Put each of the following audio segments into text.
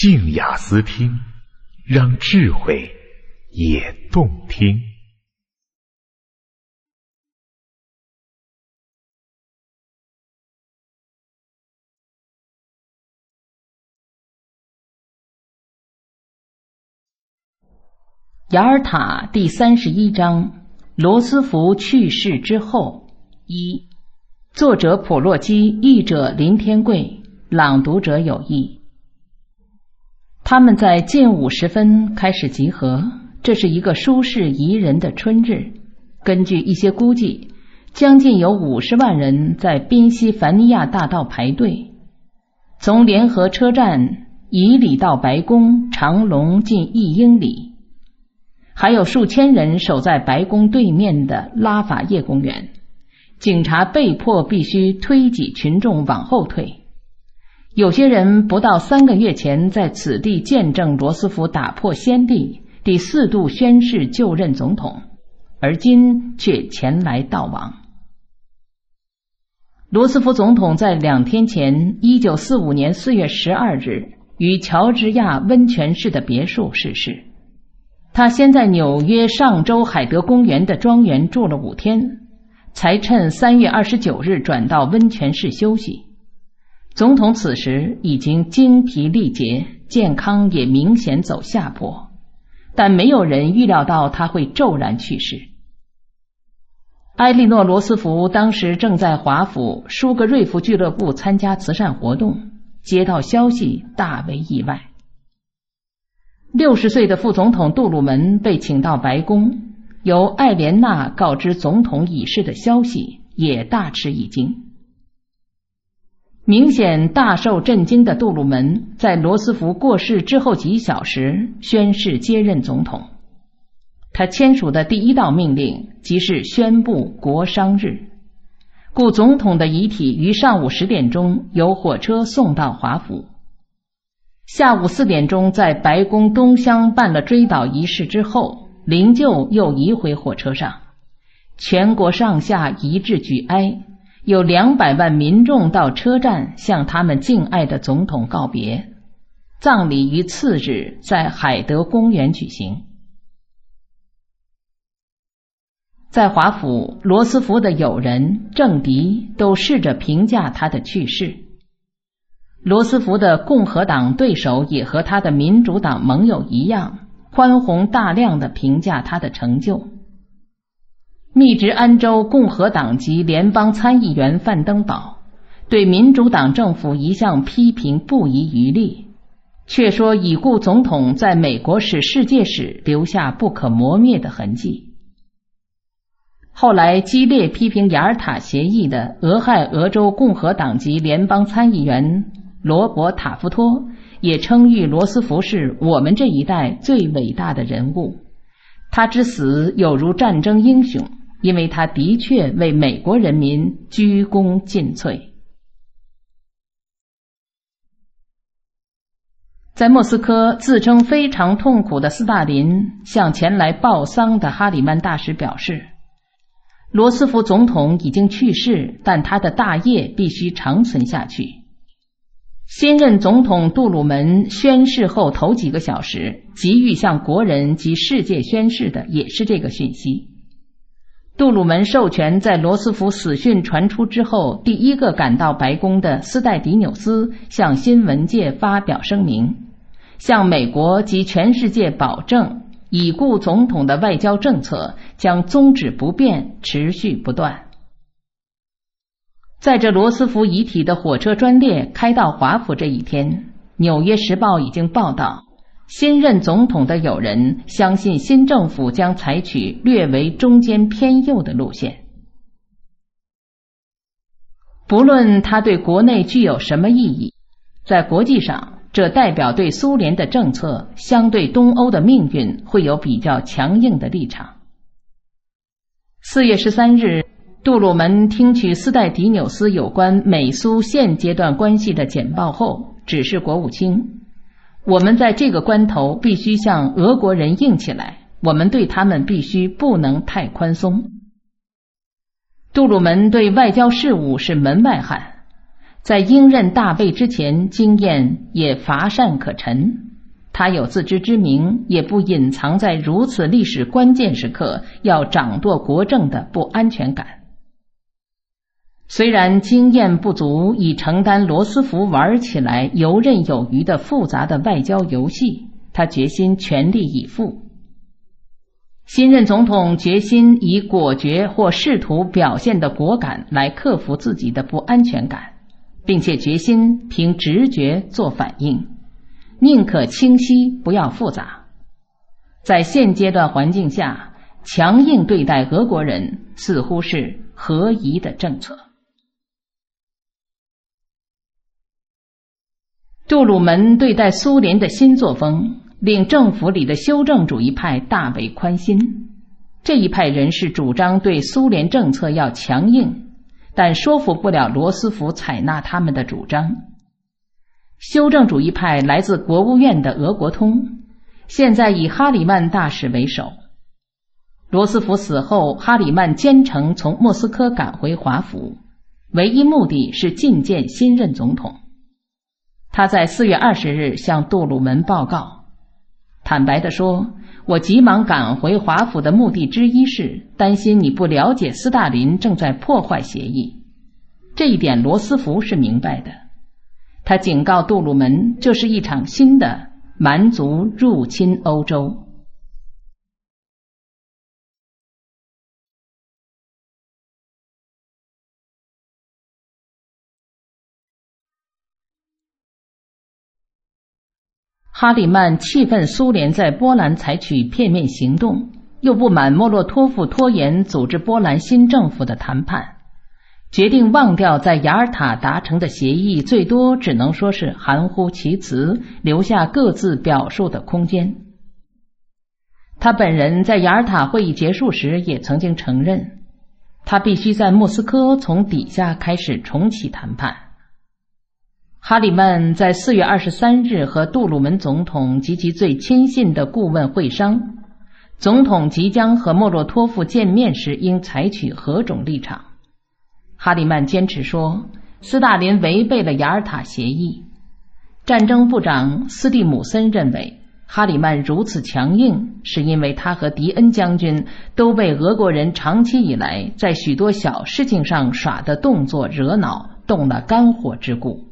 静雅思听，让智慧也动听。雅尔塔第31章，罗斯福去世之后一，作者普洛基，译者林天贵，朗读者有意。他们在近5时开始集合，这是一个舒适宜人的春日。根据一些估计，将近有50万人在宾夕凡尼亚大道排队，从联合车站以里到白宫，长龙近1英里。还有数千人守在白宫对面的拉法叶公园，警察被迫必须推挤群众往后退。有些人不到3个月前在此地见证罗斯福打破先例，第4度宣誓就任总统，而今却前来悼亡。罗斯福总统在2天前1945年4月12日于乔治亚温泉市的别墅逝世。他先在纽约上州海德公园的庄园住了5天，才趁3月29日转到温泉市休息。总统此时已经精疲力竭，健康也明显走下坡，但没有人预料到他会骤然去世。埃莉诺·罗斯福当时正在华府舒格瑞夫俱乐部参加慈善活动，接到消息大为意外。60岁的副总统杜鲁门被请到白宫，由艾莲娜告知总统已逝的消息，也大吃一惊。明显大受震惊的杜鲁门在罗斯福过世之后几小时宣誓接任总统。他签署的第1道命令即是宣布国殇日，故总统的遗体于上午10点由火车送到华府。下午4点在白宫东厢办了追悼仪式之后，灵柩又移回火车上。全国上下一致举哀，有200万民众到车站向他们敬爱的总统告别。葬礼于次日在海德公园举行。在华府，罗斯福的友人、政敌都试着评价他的去世。罗斯福的共和党对手也和他的民主党盟友一样，宽宏大量地评价他的成就。密执安州共和党籍联邦参议员范登堡对民主党政府一向批评不遗余力，却说已故总统在美国使世界史留下不可磨灭的痕迹。后来激烈批评雅尔塔协议的俄亥俄州共和党籍联邦参议员罗伯·塔夫托也称誉罗斯福是我们这一代最伟大的人物，他之死有如战争英雄，因为他的确为美国人民鞠躬尽瘁。在莫斯科自称非常痛苦的斯大林向前来报丧的哈里曼大使表示，罗斯福总统已经去世，但他的大业必须长存下去。新任总统杜鲁门宣誓后头几个小时急于向国人及世界宣誓的也是这个讯息。杜鲁门授权在罗斯福死讯传出之后第1个赶到白宫的斯戴迪纽斯向新闻界发表声明，向美国及全世界保证已故总统的外交政策将宗旨不变，持续不断。在这罗斯福遗体的火车专列开到华府这一天，纽约时报已经报道，新任总统的友人相信新政府将采取略为中间偏右的路线。不论他对国内具有什么意义，在国际上，这代表对苏联的政策相对东欧的命运会有比较强硬的立场。4月13日杜鲁门听取斯戴迪纽斯有关美苏现阶段关系的简报后指示国务卿，我们在这个关头必须向俄国人硬起来，我们对他们必须不能太宽松。杜鲁门对外交事务是门外汉，在应任大尉之前，经验也乏善可陈。他有自知之明，也不隐藏在如此历史关键时刻要掌舵国政的不安全感。虽然经验不足以承担罗斯福玩起来游刃有余的复杂的外交游戏，他决心全力以赴。新任总统决心以果决或试图表现的果敢来克服自己的不安全感，并且决心凭直觉做反应，宁可清晰不要复杂。在现阶段环境下，强硬对待俄国人似乎是合宜的政策。杜鲁门对待苏联的新作风令政府里的修正主义派大为宽心。这一派人士主张对苏联政策要强硬，但说服不了罗斯福采纳他们的主张。修正主义派来自国务院的俄国通，现在以哈里曼大使为首。罗斯福死后，哈里曼兼程从莫斯科赶回华府，唯一目的是觐见新任总统。他在4月20日向杜鲁门报告，坦白地说，我急忙赶回华府的目的之一是担心你不了解斯大林正在破坏协议。这一点罗斯福是明白的。他警告杜鲁门，这是一场新的蛮族入侵欧洲。哈里曼气愤苏联在波兰采取片面行动，又不满莫洛托夫拖延组织波兰新政府的谈判，决定忘掉在雅尔塔达成的协议，最多只能说是含糊其辞，留下各自表述的空间。他本人在雅尔塔会议结束时也曾经承认，他必须在莫斯科从底下开始重启谈判。哈里曼在4月23日和杜鲁门总统及其最亲信的顾问会商，总统即将和莫洛托夫见面时应采取何种立场。哈里曼坚持说，斯大林违背了雅尔塔协议。战争部长斯蒂姆森认为，哈里曼如此强硬是因为他和迪恩将军都被俄国人长期以来在许多小事情上耍的动作惹恼，动了肝火之故。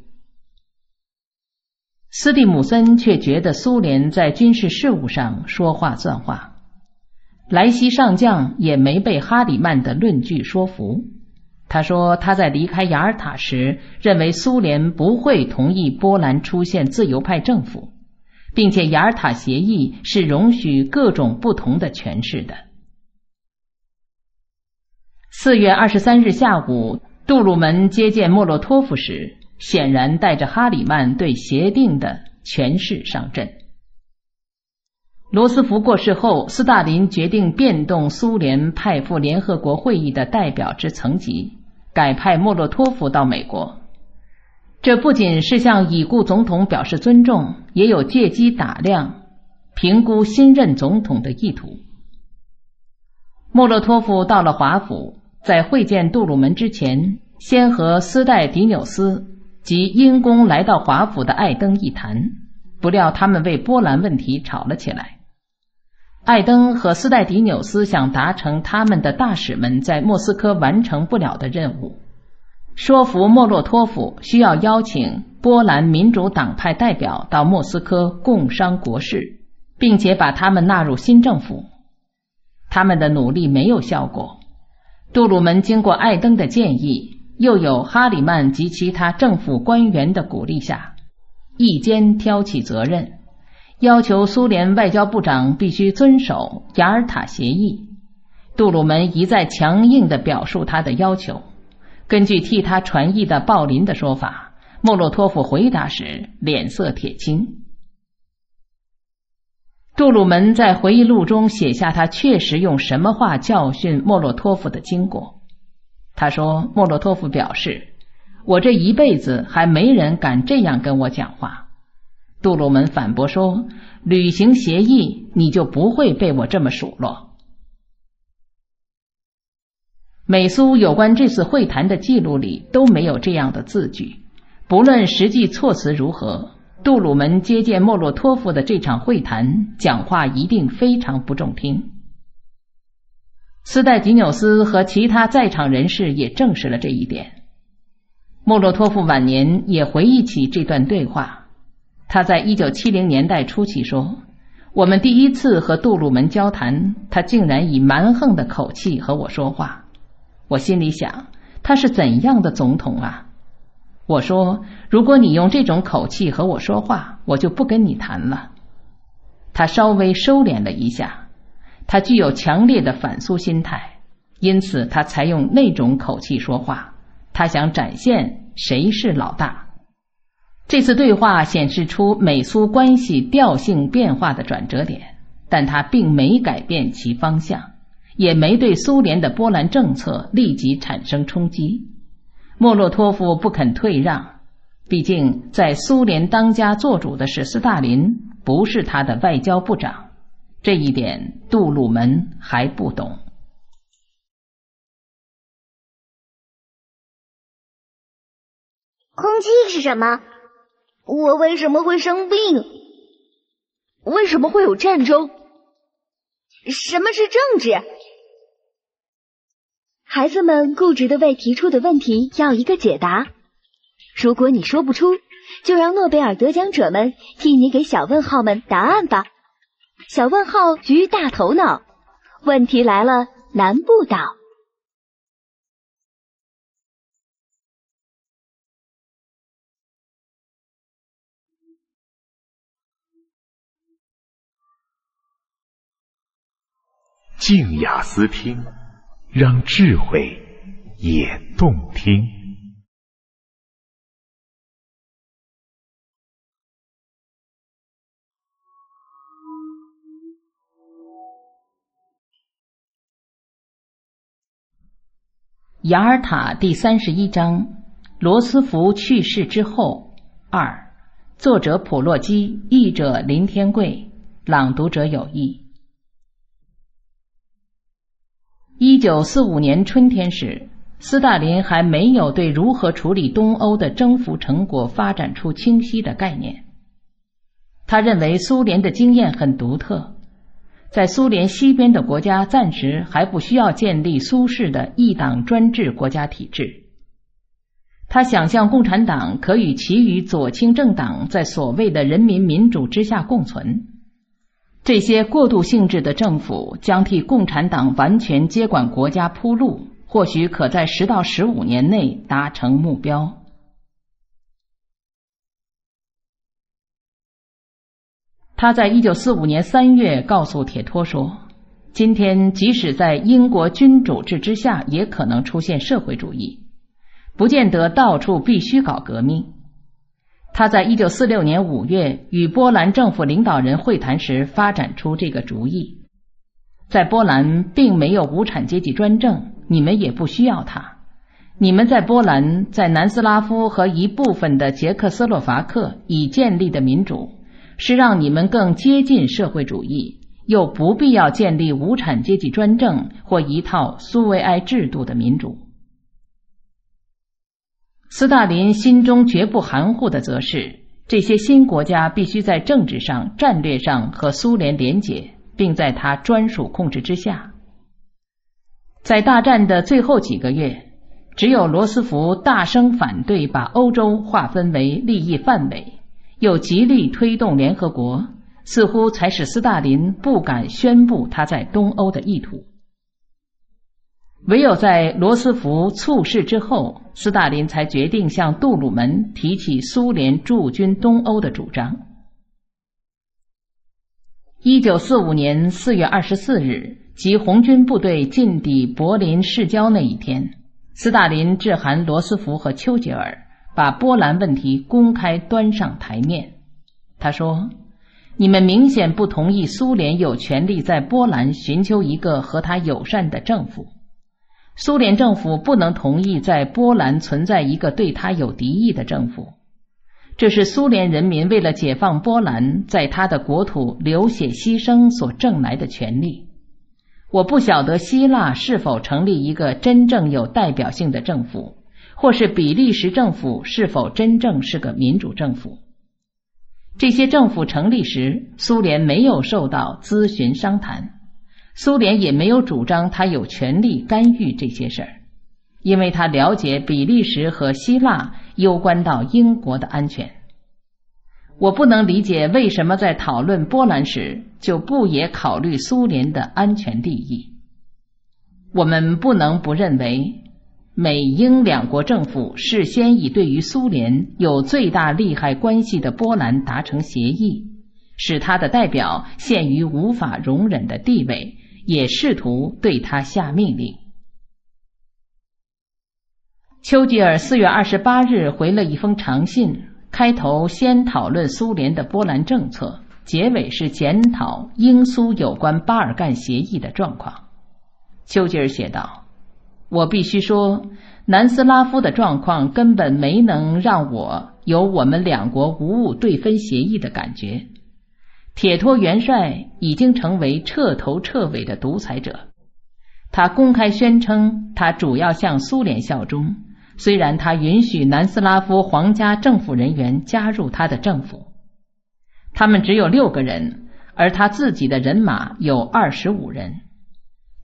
斯蒂姆森却觉得苏联在军事事务上说话算话，莱西上将也没被哈里曼的论据说服。他说，他在离开雅尔塔时认为苏联不会同意波兰出现自由派政府，并且雅尔塔协议是容许各种不同的诠释的。4月23日下午，杜鲁门接见莫洛托夫时，显然带着哈里曼对协定的诠释上阵。罗斯福过世后，斯大林决定变动苏联派赴联合国会议的代表之层级，改派莫洛托夫到美国。这不仅是向已故总统表示尊重，也有借机打量、评估新任总统的意图。莫洛托夫到了华府，在会见杜鲁门之前，先和斯戴迪纽斯及因公来到华府的艾登一谈，不料他们为波兰问题吵了起来。艾登和斯戴迪纽斯想达成他们的大使们在莫斯科完成不了的任务，说服莫洛托夫需要邀请波兰民主党派代表到莫斯科共商国事，并且把他们纳入新政府。他们的努力没有效果，杜鲁门经过艾登的建议，又有哈里曼及其他政府官员的鼓励下，一肩挑起责任，要求苏联外交部长必须遵守雅尔塔协议。杜鲁门一再强硬地表述他的要求。根据替他传译的鲍林的说法，莫洛托夫回答时脸色铁青。杜鲁门在回忆录中写下他确实用什么话教训莫洛托夫的经过。他说，莫洛托夫表示，我这一辈子还没人敢这样跟我讲话。杜鲁门反驳说，履行协议你就不会被我这么数落。美苏有关这次会谈的记录里都没有这样的字句，不论实际措辞如何，杜鲁门接见莫洛托夫的这场会谈，讲话一定非常不中听。斯戴吉纽斯和其他在场人士也证实了这一点。莫洛托夫晚年也回忆起这段对话，他在1970年代初期说：“我们第一次和杜鲁门交谈，他竟然以蛮横的口气和我说话，我心里想，他是怎样的总统啊？我说，如果你用这种口气和我说话，我就不跟你谈了。”他稍微收敛了一下，他具有强烈的反苏心态，因此他才用那种口气说话，他想展现谁是老大。这次对话显示出美苏关系调性变化的转折点，但它并没改变其方向，也没对苏联的波兰政策立即产生冲击。莫洛托夫不肯退让，毕竟在苏联当家做主的是斯大林，不是他的外交部长，这一点杜鲁门还不懂。空气是什么？我为什么会生病？为什么会有战争？什么是政治？孩子们固执地为提出的问题要一个解答。如果你说不出，就让诺贝尔得奖者们替你给小问号们答案吧。小问号举大头脑，问题来了，难不倒。静雅思听，让智慧也动听。雅尔塔第31章，罗斯福去世之后2，作者普洛基，译者林天贵，朗读者有意。1945年春天时，斯大林还没有对如何处理东欧的征服成果发展出清晰的概念。他认为苏联的经验很独特，在苏联西边的国家暂时还不需要建立苏式的一党专制国家体制。他想象共产党可与其余左倾政党在所谓的人民民主之下共存。这些过渡性质的政府将替共产党完全接管国家铺路，或许可在10到15年内达成目标。他在1945年3月告诉铁托说，今天即使在英国君主制之下也可能出现社会主义，不见得到处必须搞革命。他在1946年5月与波兰政府领导人会谈时发展出这个主意。在波兰并没有无产阶级专政，你们也不需要它。你们在波兰、在南斯拉夫和一部分的捷克斯洛伐克已建立的民主，是让你们更接近社会主义，又不必要建立无产阶级专政或一套苏维埃制度的民主。斯大林心中绝不含糊的则是，这些新国家必须在政治上、战略上和苏联联结，并在他专属控制之下。在大战的最后几个月，只有罗斯福大声反对把欧洲划分为利益范围，又极力推动联合国，似乎才使斯大林不敢宣布他在东欧的意图。唯有在罗斯福猝逝之后，斯大林才决定向杜鲁门提起苏联驻军东欧的主张。1945年4月24日，即红军部队进抵柏林市郊那一天，斯大林致函罗斯福和丘吉尔，把波兰问题公开端上台面。他说，你们明显不同意苏联有权利在波兰寻求一个和他友善的政府。苏联政府不能同意在波兰存在一个对他有敌意的政府，这是苏联人民为了解放波兰，在他的国土流血牺牲所挣来的权利。我不晓得希腊是否成立一个真正有代表性的政府，或是比利时政府是否真正是个民主政府。这些政府成立时，苏联没有受到咨询商谈，苏联也没有主张他有权利干预这些事儿，因为他了解比利时和希腊攸关到英国的安全。我不能理解为什么在讨论波兰时就不也考虑苏联的安全利益。我们不能不认为美英两国政府事先已对于苏联有最大利害关系的波兰达成协议，使他的代表陷于无法容忍的地位，也试图对他下命令。丘吉尔4月28日回了一封长信，开头先讨论苏联的波兰政策，结尾是检讨英苏有关巴尔干协议的状况。丘吉尔写道：我必须说，南斯拉夫的状况根本没能让我有我们两国无误对分协议的感觉。铁托元帅已经成为彻头彻尾的独裁者，他公开宣称他主要向苏联效忠，虽然他允许南斯拉夫皇家政府人员加入他的政府，他们只有6个人，而他自己的人马有25人。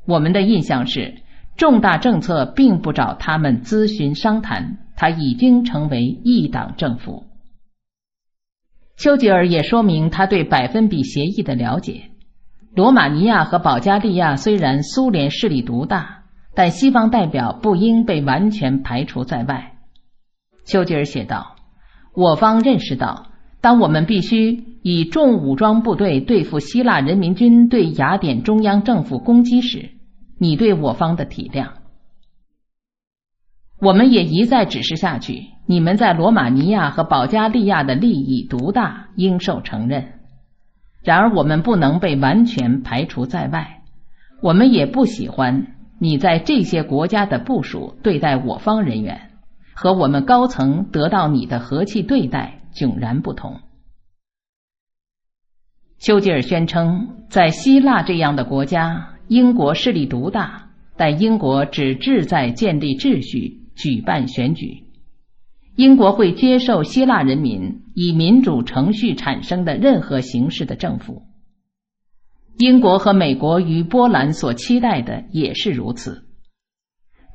我们的印象是，重大政策并不找他们咨询商谈，他已经成为一党政府。丘吉尔也说明他对比协议的了解。罗马尼亚和保加利亚虽然苏联势力独大，但西方代表不应被完全排除在外。丘吉尔写道：我方认识到，当我们必须以重武装部队对付希腊人民军对雅典中央政府攻击时，你对我方的体谅。我们也一再指示下去，你们在罗马尼亚和保加利亚的利益独大，应受承认。然而我们不能被完全排除在外，我们也不喜欢你在这些国家的部署对待我方人员，和我们高层得到你的和气对待迥然不同。丘吉尔宣称，在希腊这样的国家，英国势力独大，但英国只志在建立秩序，举办选举。英国会接受希腊人民以民主程序产生的任何形式的政府。英国和美国与波兰所期待的也是如此。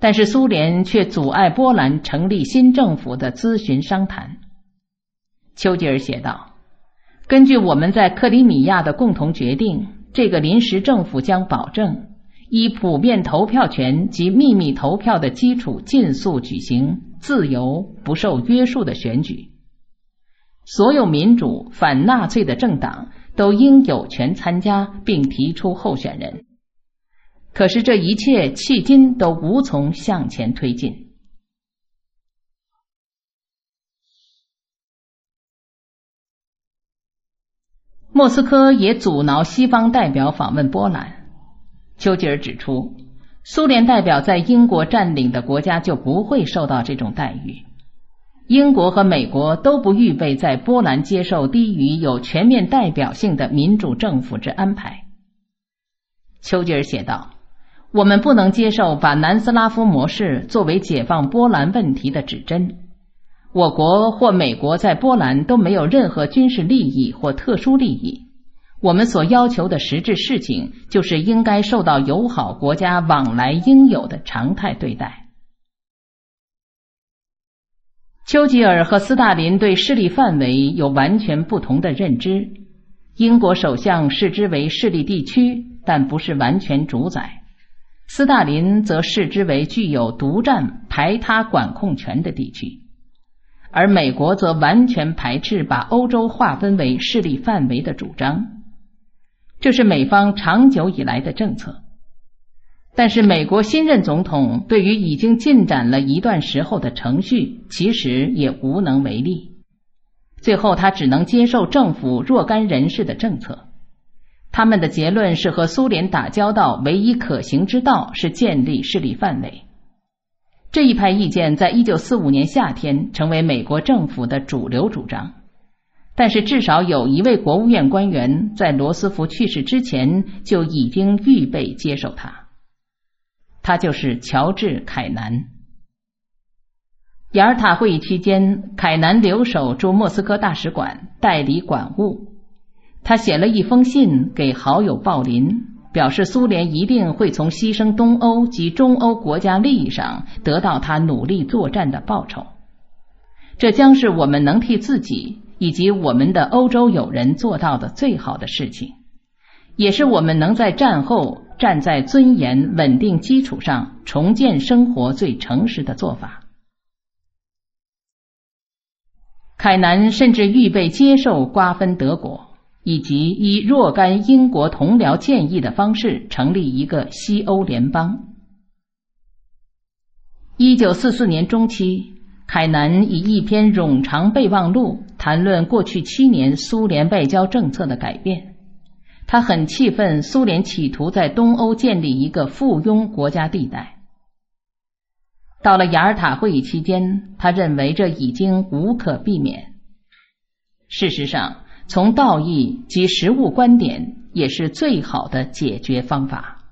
但是苏联却阻碍波兰成立新政府的咨询商谈。丘吉尔写道：根据我们在克里米亚的共同决定，这个临时政府将保证以普遍投票权及秘密投票的基础尽速举行自由不受约束的选举，所有民主反纳粹的政党都应有权参加并提出候选人。可是这一切迄今都无从向前推进。莫斯科也阻挠西方代表访问波兰。丘吉尔指出，苏联代表在英国占领的国家就不会受到这种待遇。英国和美国都不预备在波兰接受低于有全面代表性的民主政府之安排。丘吉尔写道：我们不能接受把南斯拉夫模式作为解放波兰问题的指针。我国或美国在波兰都没有任何军事利益或特殊利益，我们所要求的实质事情就是应该受到友好国家往来应有的常态对待。丘吉尔和斯大林对势力范围有完全不同的认知，英国首相视之为势力地区，但不是完全主宰，斯大林则视之为具有独占排他管控权的地区，而美国则完全排斥把欧洲划分为势力范围的主张，这是美方长久以来的政策。但是美国新任总统对于已经进展了一段时候的程序，其实也无能为力，最后他只能接受政府若干人士的政策。他们的结论是，和苏联打交道唯一可行之道是建立势力范围。这一派意见在1945年夏天成为美国政府的主流主张，但是至少有一位国务院官员在罗斯福去世之前就已经预备接受他，他就是乔治·凯南。雅尔塔会议期间，凯南留守驻莫斯科大使馆代理馆务。他写了一封信给好友鲍林，表示苏联一定会从牺牲东欧及中欧国家利益上得到他努力作战的报酬。这将是我们能替自己以及我们的欧洲友人做到的最好的事情，也是我们能在战后站在尊严稳定基础上重建生活最诚实的做法。凯南甚至预备接受瓜分德国，以及以若干英国同僚建议的方式成立一个西欧联邦。1944年中期，凯南以一篇冗长备忘录谈论过去7年苏联外交政策的改变。他很气愤苏联企图在东欧建立一个附庸国家地带。到了雅尔塔会议期间，他认为这已经无可避免。事实上，从道义及实务观点也是最好的解决方法。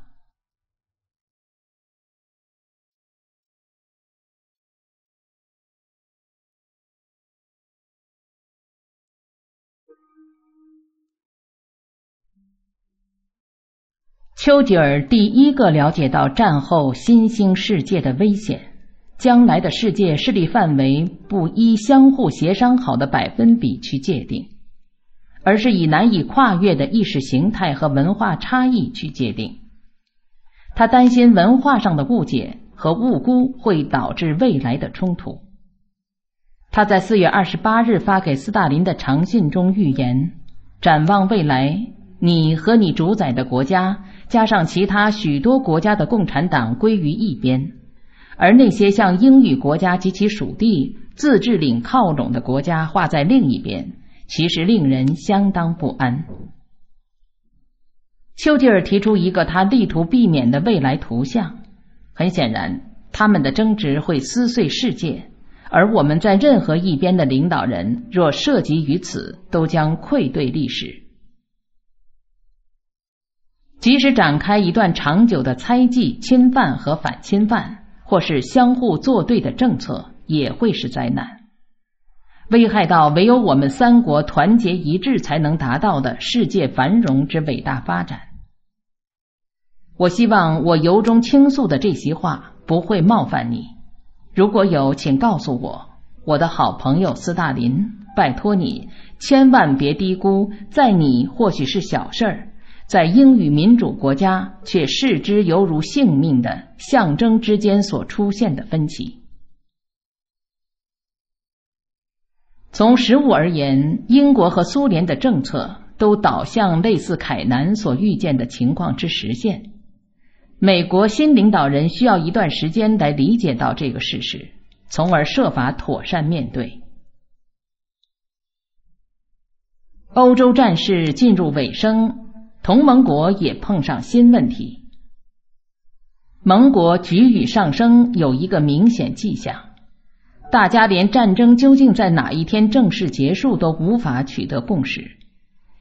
丘吉尔第一个了解到战后新兴世界的危险，将来的世界势力范围不依相互协商好的1%去界定，而是以难以跨越的意识形态和文化差异去界定。他担心文化上的误解和误估会导致未来的冲突。他在4月28日发给斯大林的长信中预言，展望未来，你和你主宰的国家加上其他许多国家的共产党归于一边，而那些向英语国家及其属地自治领靠拢的国家划在另一边，其实令人相当不安。丘吉尔提出一个他力图避免的未来图像，很显然，他们的争执会撕碎世界，而我们在任何一边的领导人若涉及于此，都将愧对历史。即使展开一段长久的猜忌、侵犯和反侵犯，或是相互作对的政策，也会是灾难，危害到唯有我们三国团结一致才能达到的世界繁荣之伟大发展。我希望我由衷倾诉的这些话不会冒犯你，如果有，请告诉我。我的好朋友斯大林，拜托你千万别低估，在你或许是小事儿，在英语民主国家却视之犹如性命的象征之间所出现的分歧。从实务而言，英国和苏联的政策都导向类似凯南所预见的情况之实现。美国新领导人需要一段时间来理解到这个事实，从而设法妥善面对。欧洲战事进入尾声，同盟国也碰上新问题。盟国局域上升有一个明显迹象，大家连战争究竟在哪一天正式结束都无法取得共识。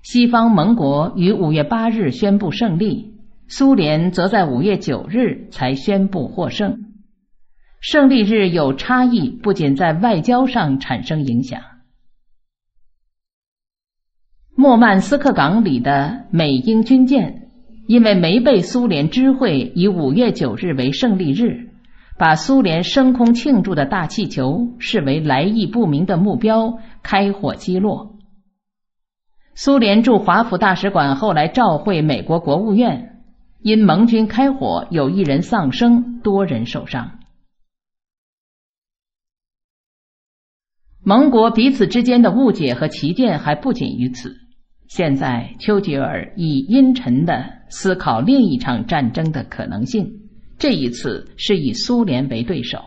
西方盟国于5月8日宣布胜利，苏联则在5月9日才宣布获胜。胜利日有差异，不仅在外交上产生影响。莫曼斯克港里的美英军舰因为没被苏联知会以5月9日为胜利日，把苏联升空庆祝的大气球视为来意不明的目标，开火击落。苏联驻华府大使馆后来召回美国国务院，因盟军开火有一人丧生，多人受伤。盟国彼此之间的误解和歧见还不仅于此。现在丘吉尔已阴沉地思考另一场战争的可能性，这一次是以苏联为对手。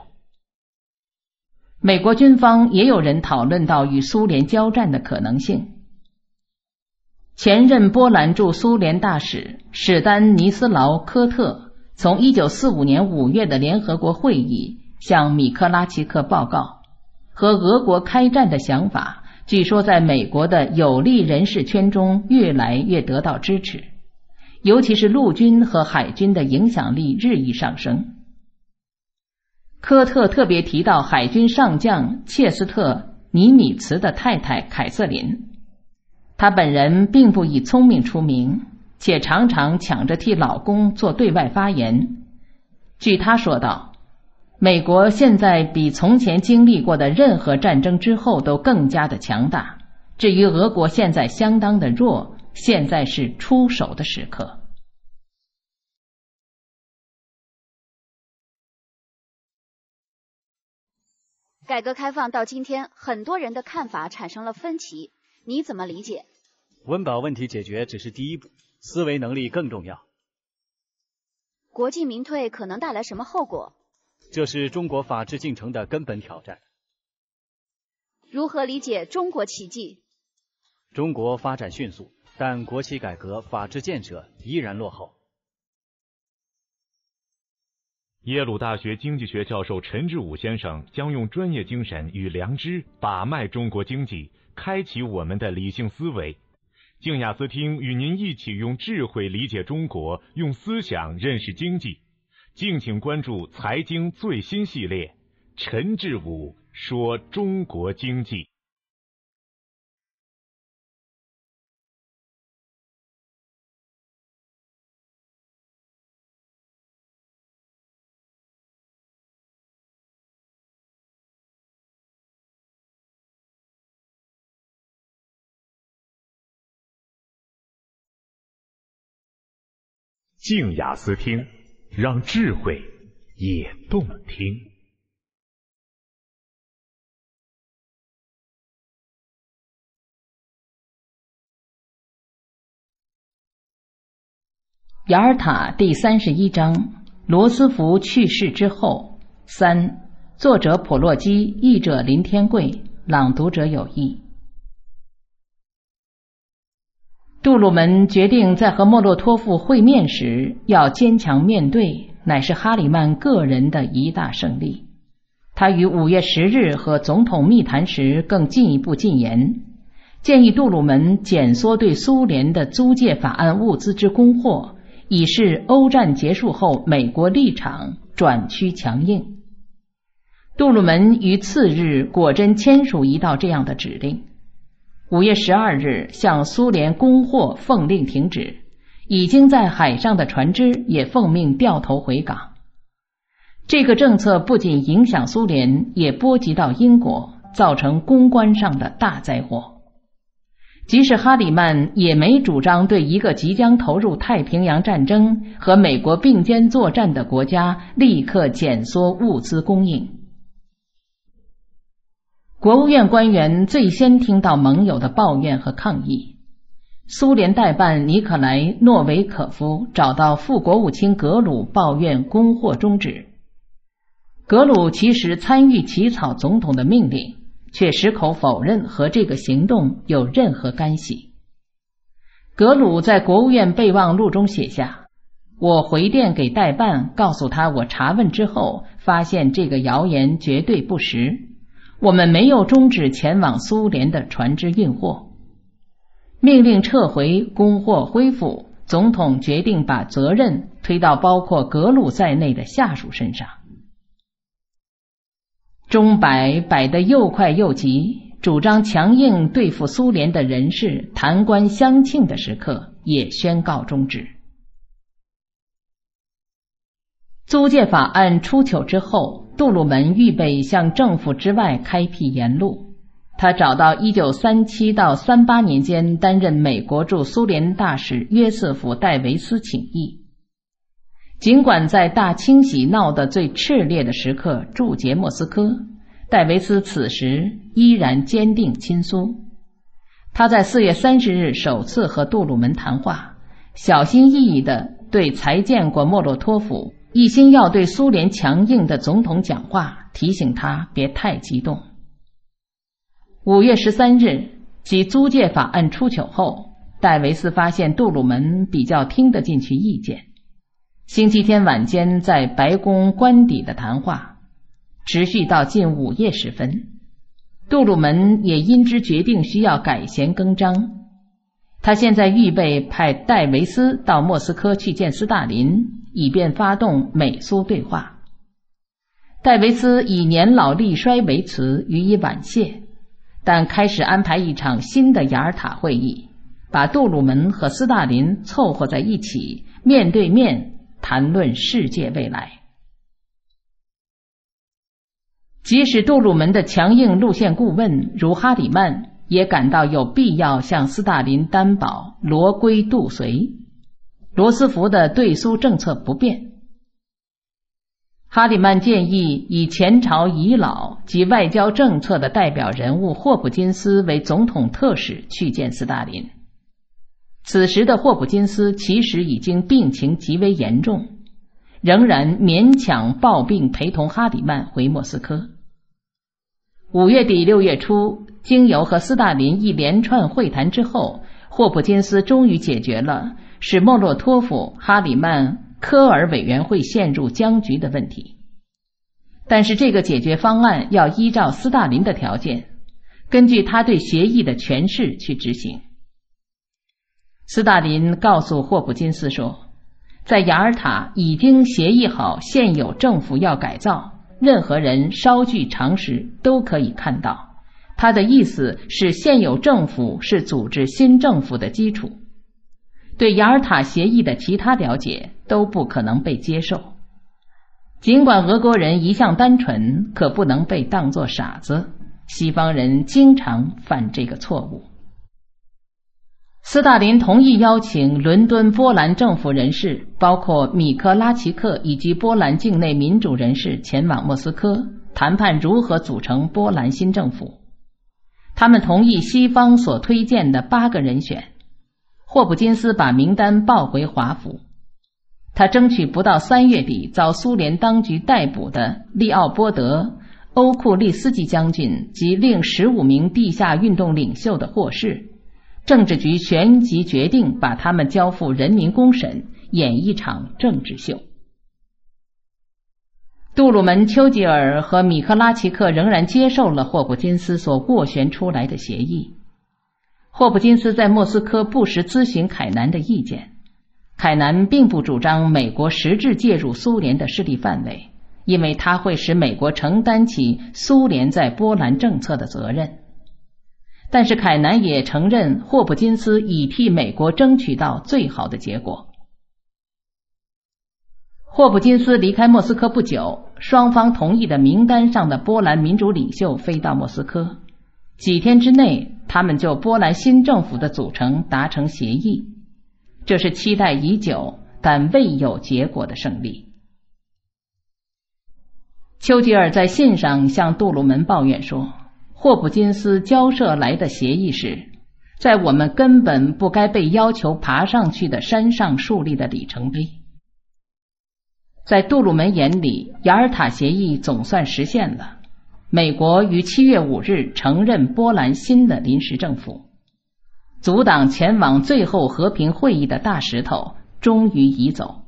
美国军方也有人讨论到与苏联交战的可能性。前任波兰驻苏联大使史丹尼斯劳·科特从1945年5月的联合国会议向米克拉奇克报告，和俄国开战的想法据说在美国的有利人士圈中越来越得到支持，尤其是陆军和海军的影响力日益上升。科特特别提到海军上将切斯特·尼米茨的太太凯瑟琳，她本人并不以聪明出名，且常常抢着替老公做对外发言。据她说道，美国现在比从前经历过的任何战争之后都更加的强大，至于俄国现在相当的弱，现在是出手的时刻。改革开放到今天，很多人的看法产生了分歧，你怎么理解？温饱问题解决只是第一步，思维能力更重要。国进民退可能带来什么后果？这是中国法治进程的根本挑战。如何理解中国奇迹？中国发展迅速，但国企改革、法治建设依然落后。耶鲁大学经济学教授陈志武先生将用专业精神与良知把脉中国经济，开启我们的理性思维。静雅思听与您一起用智慧理解中国，用思想认识经济。敬请关注财经最新系列，陈志武说中国经济。静雅思听，让智慧也动听。雅尔塔第31章，罗斯福去世之后3，作者普洛基，译者林天贵，朗读者有意。杜鲁门决定在和莫洛托夫会面时要坚强面对，乃是哈里曼个人的一大胜利。他于5月10日和总统密谈时更进一步进言，建议杜鲁门减缩对苏联的租借法案物资之供货，以示欧战结束后美国立场转趋强硬。杜鲁门于次日果真签署一道这样的指令。5月12日向苏联供货奉令停止，已经在海上的船只也奉命掉头回港。这个政策不仅影响苏联，也波及到英国，造成公关上的大灾祸。即使哈里曼也没主张对一个即将投入太平洋战争和美国并肩作战的国家立刻减缩物资供应。国务院官员最先听到盟友的抱怨和抗议。苏联代办尼可莱·诺维可夫找到副国务卿格鲁抱怨供货终止。格鲁其实参与起草总统的命令，却矢口否认和这个行动有任何干系。格鲁在国务院备忘录中写下，我回电给代办，告诉他我查问之后发现这个谣言绝对不实。我们没有终止前往苏联的船只运货，命令撤回，供货恢复。总统决定把责任推到包括格鲁在内的下属身上。钟摆摆得又快又急，主张强硬对付苏联的人士谈官相庆的时刻也宣告终止。租借法案出糗之后，杜鲁门预备向政府之外开辟言路。他找到1937到38年间担任美国驻苏联大使约瑟夫·戴维斯请益，尽管在大清洗闹得最炽烈的时刻驻节莫斯科，戴维斯此时依然坚定亲苏。他在4月30日首次和杜鲁门谈话，小心翼翼地对才见过莫洛托夫、一心要对苏联强硬的总统讲话，提醒他别太激动。5月13日，即租借法案出糗后，戴维斯发现杜鲁门比较听得进去意见。星期天晚间在白宫官邸的谈话持续到近午夜时分，杜鲁门也因之决定需要改弦更张。他现在预备派戴维斯到莫斯科去见斯大林，以便发动美苏对话。戴维斯以年老力衰为辞，予以婉谢，但开始安排一场新的雅尔塔会议，把杜鲁门和斯大林凑合在一起，面对面谈论世界未来。即使杜鲁门的强硬路线顾问如哈里曼也感到有必要向斯大林担保罗归杜绥，罗斯福的对苏政策不变。哈里曼建议以前朝遗老及外交政策的代表人物霍普金斯为总统特使去见斯大林。此时的霍普金斯其实已经病情极为严重，仍然勉强抱病陪同哈里曼回莫斯科。5月底6月初，经由和斯大林一连串会谈之后，霍普金斯终于解决了使莫洛托夫、哈里曼、科尔委员会陷入僵局的问题，但是这个解决方案要依照斯大林的条件，根据他对协议的诠释去执行。斯大林告诉霍普金斯说，在雅尔塔已经协议好现有政府要改造，任何人稍具常识都可以看到，他的意思是现有政府是组织新政府的基础，对雅尔塔协议的其他了解都不可能被接受。尽管俄国人一向单纯，可不能被当作傻子，西方人经常犯这个错误。斯大林同意邀请伦敦波兰政府人士，包括米科拉奇克以及波兰境内民主人士前往莫斯科，谈判如何组成波兰新政府。他们同意西方所推荐的8个人选。霍普金斯把名单报回华府，他争取不到3月底遭苏联当局逮捕的利奥波德、欧库利斯基将军及另15名地下运动领袖的获释。政治局旋即决定把他们交付人民公审，演一场政治秀。杜鲁门、丘吉尔和米克拉奇克仍然接受了霍普金斯所斡旋出来的协议。霍普金斯在莫斯科不时咨询凯南的意见，凯南并不主张美国实质介入苏联的势力范围，因为它会使美国承担起苏联在波兰政策的责任。但是凯南也承认霍普金斯已替美国争取到最好的结果。霍普金斯离开莫斯科不久，双方同意的名单上的波兰民主领袖飞到莫斯科，几天之内他们就波兰新政府的组成达成协议，这是期待已久但未有结果的胜利。丘吉尔在信上向杜鲁门抱怨说，霍普金斯交涉来的协议是在我们根本不该被要求爬上去的山上树立的里程碑。在杜鲁门眼里，雅尔塔协议总算实现了，美国于7月5日承认波兰新的临时政府，阻挡前往最后和平会议的大石头终于移走，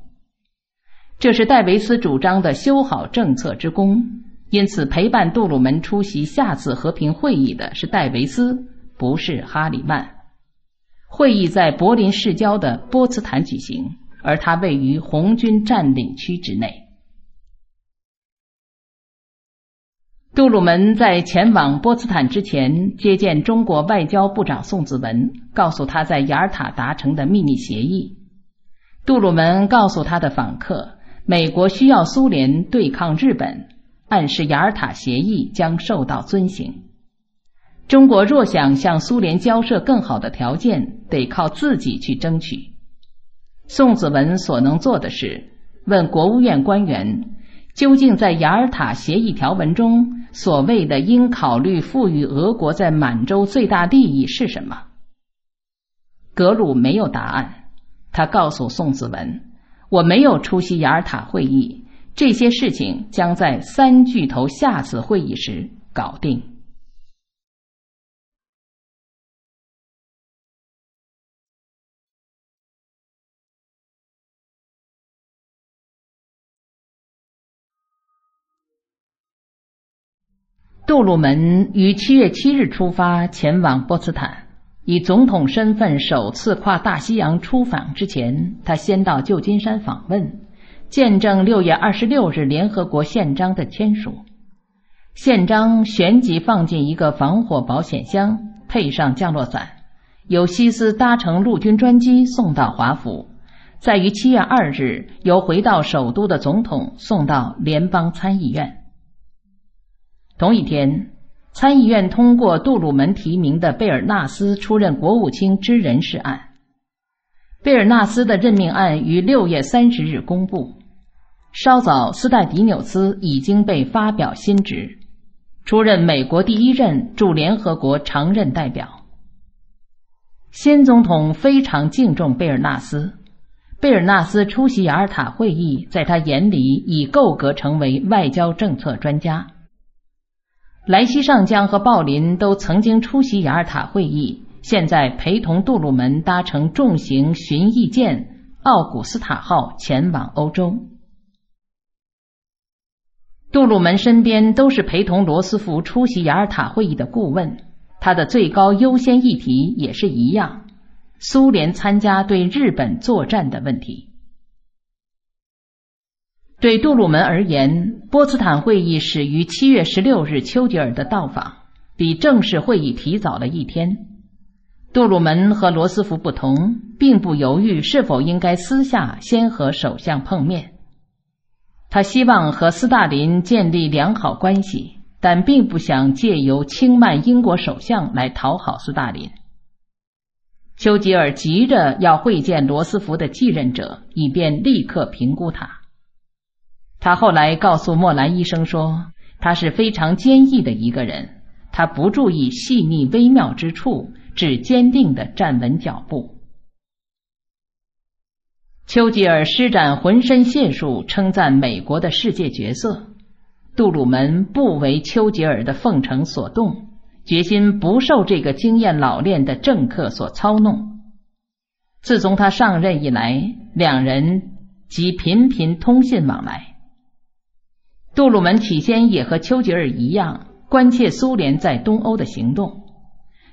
这是戴维斯主张的修好政策之功。因此陪伴杜鲁门出席下次和平会议的是戴维斯，不是哈里曼。会议在柏林市郊的波茨坦举行，而它位于红军占领区之内。杜鲁门在前往波茨坦之前接见中国外交部长宋子文，告诉他在雅尔塔达成的秘密协议。杜鲁门告诉他的访客，美国需要苏联对抗日本，暗示雅尔塔协议将受到遵行。中国若想向苏联交涉更好的条件，得靠自己去争取。宋子文所能做的是问国务院官员，究竟在雅尔塔协议条文中所谓的应考虑赋予俄国在满洲最大利益是什么？格鲁没有答案，他告诉宋子文，我没有出席雅尔塔会议，这些事情将在三巨头下次会议时搞定。杜鲁门于7月7日出发前往波茨坦，以总统身份首次跨大西洋出访之前，他先到旧金山访问，见证6月26日联合国宪章的签署。宪章旋即放进一个防火保险箱，配上降落伞，由西斯搭乘陆军专机送到华府，再于7月2日由回到首都的总统送到联邦参议院。同一天，参议院通过杜鲁门提名的贝尔纳斯出任国务卿之人事案。贝尔纳斯的任命案于6月30日公布。稍早，斯戴迪纽斯已经被发表新职，出任美国第一任驻联合国常任代表。新总统非常敬重贝尔纳斯，贝尔纳斯出席雅尔塔会议，在他眼里已够格成为外交政策专家。莱西上将和鲍林都曾经出席雅尔塔会议，现在陪同杜鲁门搭乘重型巡弋舰奥古斯塔号前往欧洲。杜鲁门身边都是陪同罗斯福出席雅尔塔会议的顾问，他的最高优先议题也是一样，苏联参加对日本作战的问题。对杜鲁门而言，波茨坦会议始于7月16日丘吉尔的到访，比正式会议提早了一天。杜鲁门和罗斯福不同，并不犹豫是否应该私下先和首相碰面。他希望和斯大林建立良好关系，但并不想借由轻慢英国首相来讨好斯大林。丘吉尔急着要会见罗斯福的继任者，以便立刻评估他。他后来告诉莫兰医生说，他是非常坚毅的一个人，他不注意细腻微妙之处，只坚定地站稳脚步。丘吉尔施展浑身解数，称赞美国的世界角色。杜鲁门不为丘吉尔的奉承所动，决心不受这个经验老练的政客所操弄。自从他上任以来，两人即频频通信往来。杜鲁门起先也和丘吉尔一样，关切苏联在东欧的行动，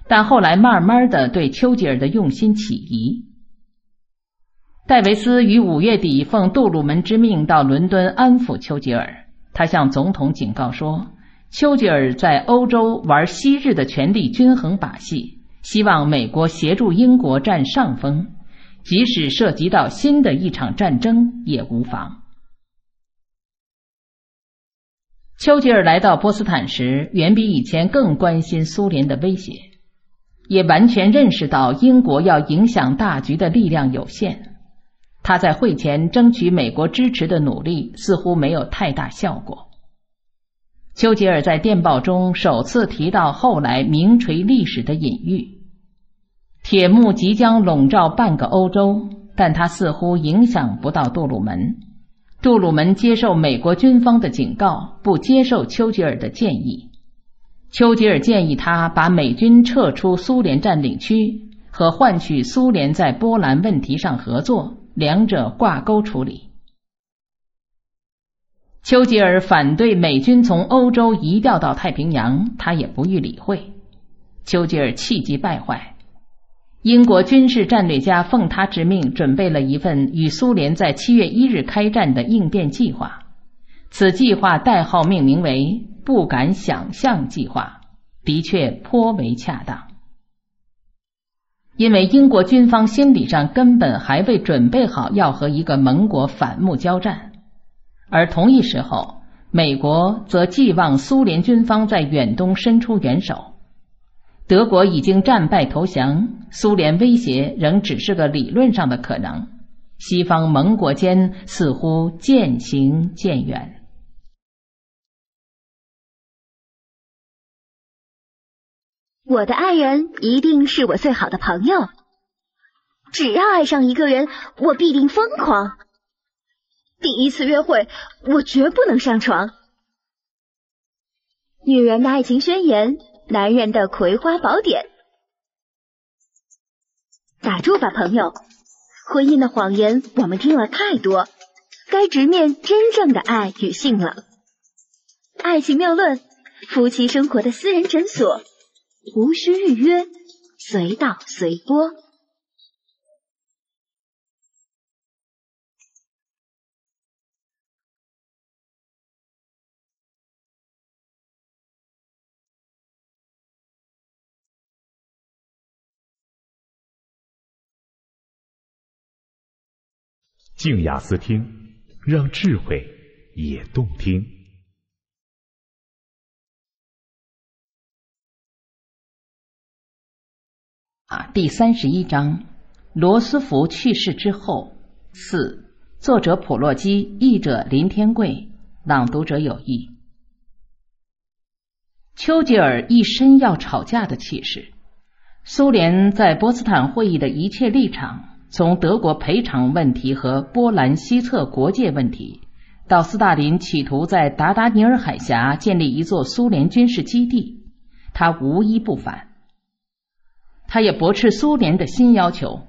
但后来慢慢的对丘吉尔的用心起疑。戴维斯于5月底奉杜鲁门之命到伦敦安抚丘吉尔，他向总统警告说，丘吉尔在欧洲玩昔日的权力均衡把戏，希望美国协助英国占上风，即使涉及到新的一场战争也无妨。丘吉尔来到波茨坦时，远比以前更关心苏联的威胁，也完全认识到英国要影响大局的力量有限。他在会前争取美国支持的努力似乎没有太大效果。丘吉尔在电报中首次提到后来名垂历史的隐喻，铁幕即将笼罩半个欧洲，但他似乎影响不到杜鲁门。杜鲁门接受美国军方的警告，不接受丘吉尔的建议。丘吉尔建议他把美军撤出苏联占领区，和换取苏联在波兰问题上合作，两者挂钩处理。丘吉尔反对美军从欧洲移调到太平洋，他也不予理会。丘吉尔气急败坏，英国军事战略家奉他之命准备了一份与苏联在7月1日开战的应变计划，此计划代号命名为不敢想象计划，的确颇为恰当。因为英国军方心理上根本还未准备好要和一个盟国反目交战，而同一时候，美国则寄望苏联军方在远东伸出援手。德国已经战败投降，苏联威胁仍只是个理论上的可能，西方盟国间似乎渐行渐远。我的爱人一定是我最好的朋友。只要爱上一个人，我必定疯狂。第一次约会，我绝不能上床。女人的爱情宣言，男人的葵花宝典。打住吧，朋友，婚姻的谎言我们听了太多，该直面真正的爱与性了。爱情谬论，夫妻生活的私人诊所，无需预约，随到随播。静雅思听，让智慧也动听。第31章，罗斯福去世之后4，作者普洛基，译者林天贵，朗读者有意。丘吉尔一身要吵架的气势，苏联在波茨坦会议的一切立场，从德国赔偿问题和波兰西侧国界问题，到斯大林企图在达达尼尔海峡建立一座苏联军事基地，他无一不反。他也驳斥苏联的新要求，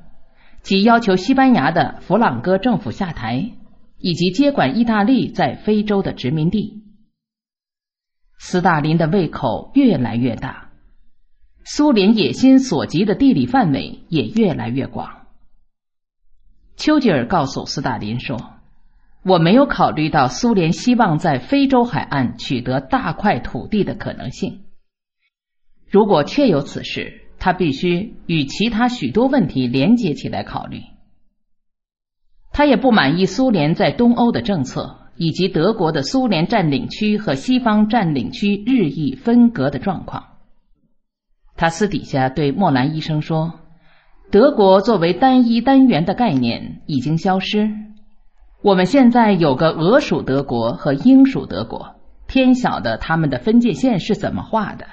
即要求西班牙的弗朗哥政府下台，以及接管意大利在非洲的殖民地。斯大林的胃口越来越大，苏联野心所及的地理范围也越来越广。丘吉尔告诉斯大林说，我没有考虑到苏联希望在非洲海岸取得大块土地的可能性。如果确有此事，他必须与其他许多问题连接起来考虑。他也不满意苏联在东欧的政策，以及德国的苏联占领区和西方占领区日益分隔的状况。他私底下对莫兰医生说，德国作为单一单元的概念已经消失，我们现在有个俄属德国和英属德国，天晓得他们的分界线是怎么画的，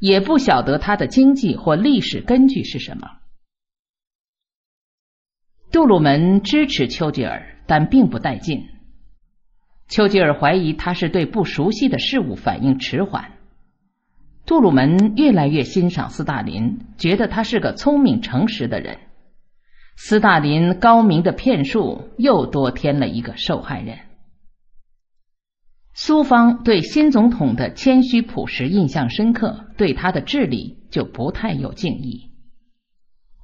也不晓得它的经济或历史根据是什么。杜鲁门支持丘吉尔，但并不带劲。丘吉尔怀疑他是对不熟悉的事物反应迟缓。杜鲁门越来越欣赏斯大林，觉得他是个聪明诚实的人。斯大林高明的骗术又多添了一个受害人。苏方对新总统的谦虚朴实印象深刻，对他的治理就不太有敬意。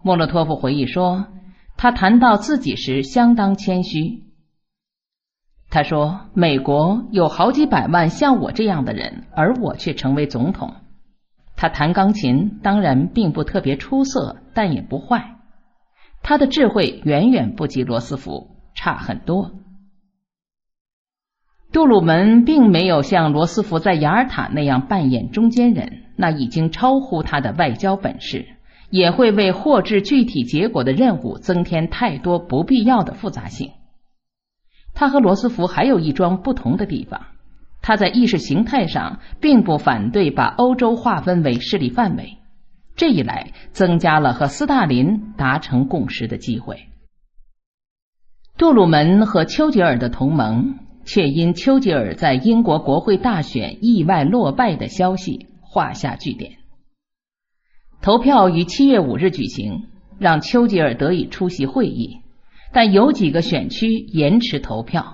莫洛托夫回忆说，他谈到自己时相当谦虚。他说，美国有好几百万像我这样的人，而我却成为总统。他弹钢琴，当然并不特别出色，但也不坏。他的智慧远远不及罗斯福，差很多。杜鲁门并没有像罗斯福在雅尔塔那样扮演中间人，那已经超乎他的外交本事，也会为获致具体结果的任务增添太多不必要的复杂性。他和罗斯福还有一桩不同的地方，他在意识形态上并不反对把欧洲划分为势力范围，这一来增加了和斯大林达成共识的机会。杜鲁门和丘吉尔的同盟，却因丘吉尔在英国国会大选意外落败的消息画下句点。投票于7月5日举行，让丘吉尔得以出席会议，但有几个选区延迟投票。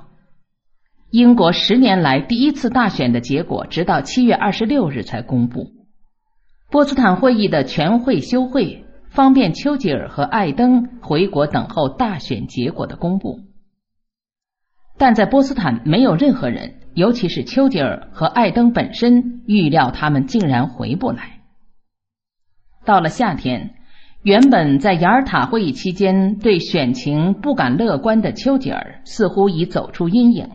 英国10年来第一次大选的结果直到7月26日才公布。波茨坦会议的全会休会，方便丘吉尔和艾登回国等候大选结果的公布。但在波茨坦没有任何人，尤其是丘吉尔和艾登本身预料他们竟然回不来。到了夏天，原本在雅尔塔会议期间对选情不敢乐观的丘吉尔似乎已走出阴影。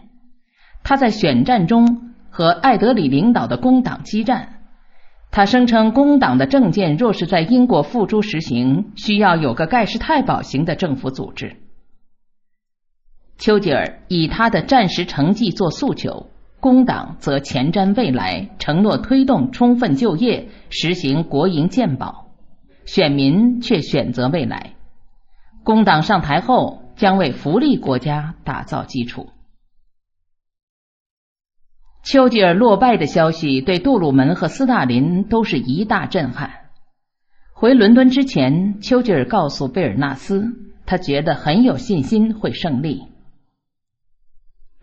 他在选战中和艾德里领导的工党激战，他声称工党的政见若是在英国付诸实行，需要有个盖世太保型的政府组织。丘吉尔以他的战时成绩做诉求，工党则前瞻未来，承诺推动充分就业，实行国营健保。选民却选择未来，工党上台后将为福利国家打造基础。丘吉尔落败的消息对杜鲁门和斯大林都是一大震撼。回伦敦之前，丘吉尔告诉贝尔纳斯，他觉得很有信心会胜利。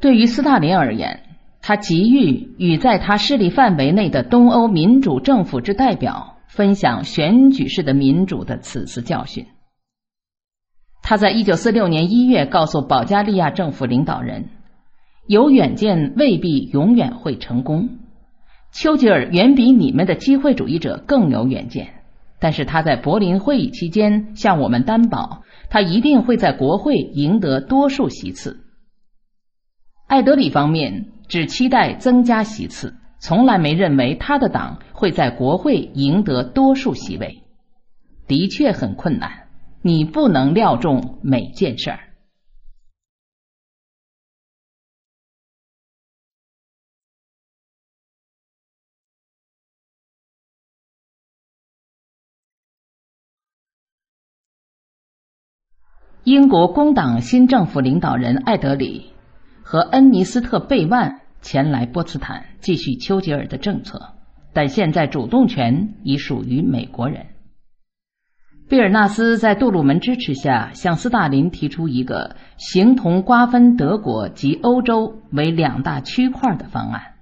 对于斯大林而言，他急于与在他势力范围内的东欧民主政府之代表分享选举式的民主的此次教训。他在1946年1月告诉保加利亚政府领导人，有远见未必永远会成功。丘吉尔远比你们的机会主义者更有远见，但是他在柏林会议期间向我们担保，他一定会在国会赢得多数席次。艾德里方面只期待增加席次，从来没认为他的党会在国会赢得多数席位。的确很困难，你不能料中每件事儿。英国工党新政府领导人艾德里和恩尼斯特·贝万前来波茨坦继续丘吉尔的政策，但现在主动权已属于美国人。贝尔纳斯在杜鲁门支持下向斯大林提出一个形同瓜分德国及欧洲为两大区块的方案，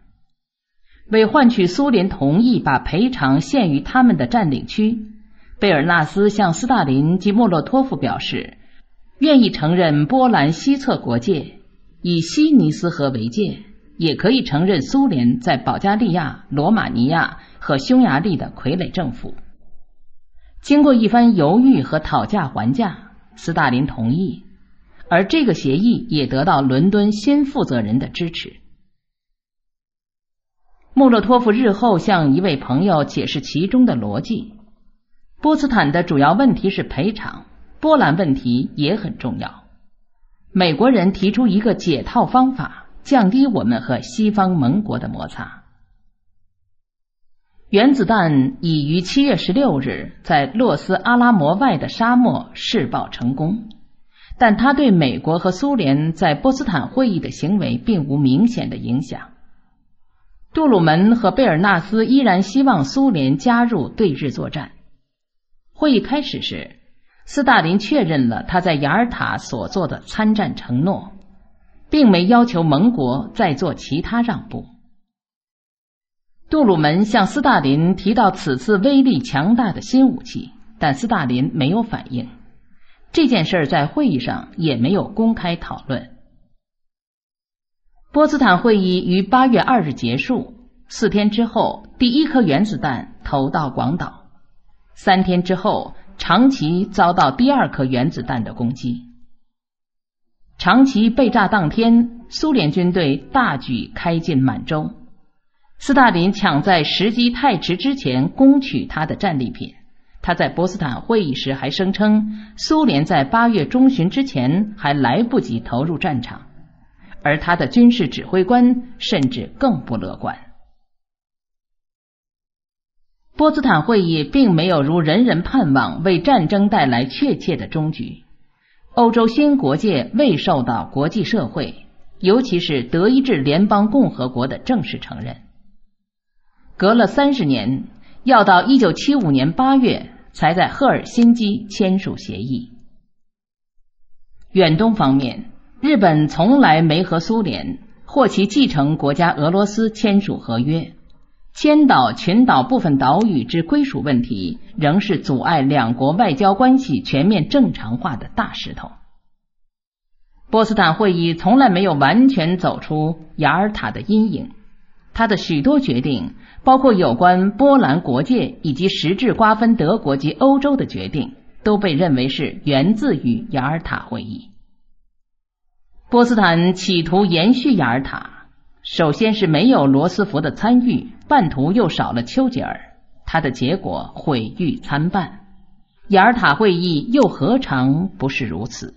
为换取苏联同意把赔偿限于他们的占领区，贝尔纳斯向斯大林及莫洛托夫表示愿意承认波兰西侧国界，以悉尼斯河为界，也可以承认苏联在保加利亚、罗马尼亚和匈牙利的傀儡政府。经过一番犹豫和讨价还价，斯大林同意，而这个协议也得到伦敦新负责人的支持。穆洛托夫日后向一位朋友解释其中的逻辑：波茨坦的主要问题是赔偿，波兰问题也很重要。美国人提出一个解套方法，降低我们和西方盟国的摩擦。原子弹已于7月16日在洛斯阿拉摩外的沙漠试爆成功，但它对美国和苏联在波茨坦会议的行为并无明显的影响。杜鲁门和贝尔纳斯依然希望苏联加入对日作战。会议开始时，斯大林确认了他在雅尔塔所做的参战承诺，并没要求盟国再做其他让步。杜鲁门向斯大林提到此次威力强大的新武器，但斯大林没有反应。这件事在会议上也没有公开讨论。波茨坦会议于8月2日结束，4天之后，第一颗原子弹投到广岛，3天之后，长崎遭到第2颗原子弹的攻击。长崎被炸当天，苏联军队大举开进满洲，斯大林抢在时机太迟之前攻取他的战利品。他在波茨坦会议时还声称，苏联在8月中旬之前还来不及投入战场，而他的军事指挥官甚至更不乐观。波茨坦会议并没有如人人盼望为战争带来确切的终局，欧洲新国界未受到国际社会，尤其是德意志联邦共和国的正式承认。隔了30年，要到1975年8月才在赫尔辛基签署协议。远东方面，日本从来没和苏联或其继承国家俄罗斯签署合约，千岛群岛部分岛屿之归属问题仍是阻碍两国外交关系全面正常化的大石头。波茨坦会议从来没有完全走出雅尔塔的阴影，他的许多决定，包括有关波兰国界以及实质瓜分德国及欧洲的决定，都被认为是源自于雅尔塔会议。波茨坦企图延续雅尔塔，首先是没有罗斯福的参与，半途又少了丘吉尔，他的结果毁誉参半。雅尔塔会议又何尝不是如此？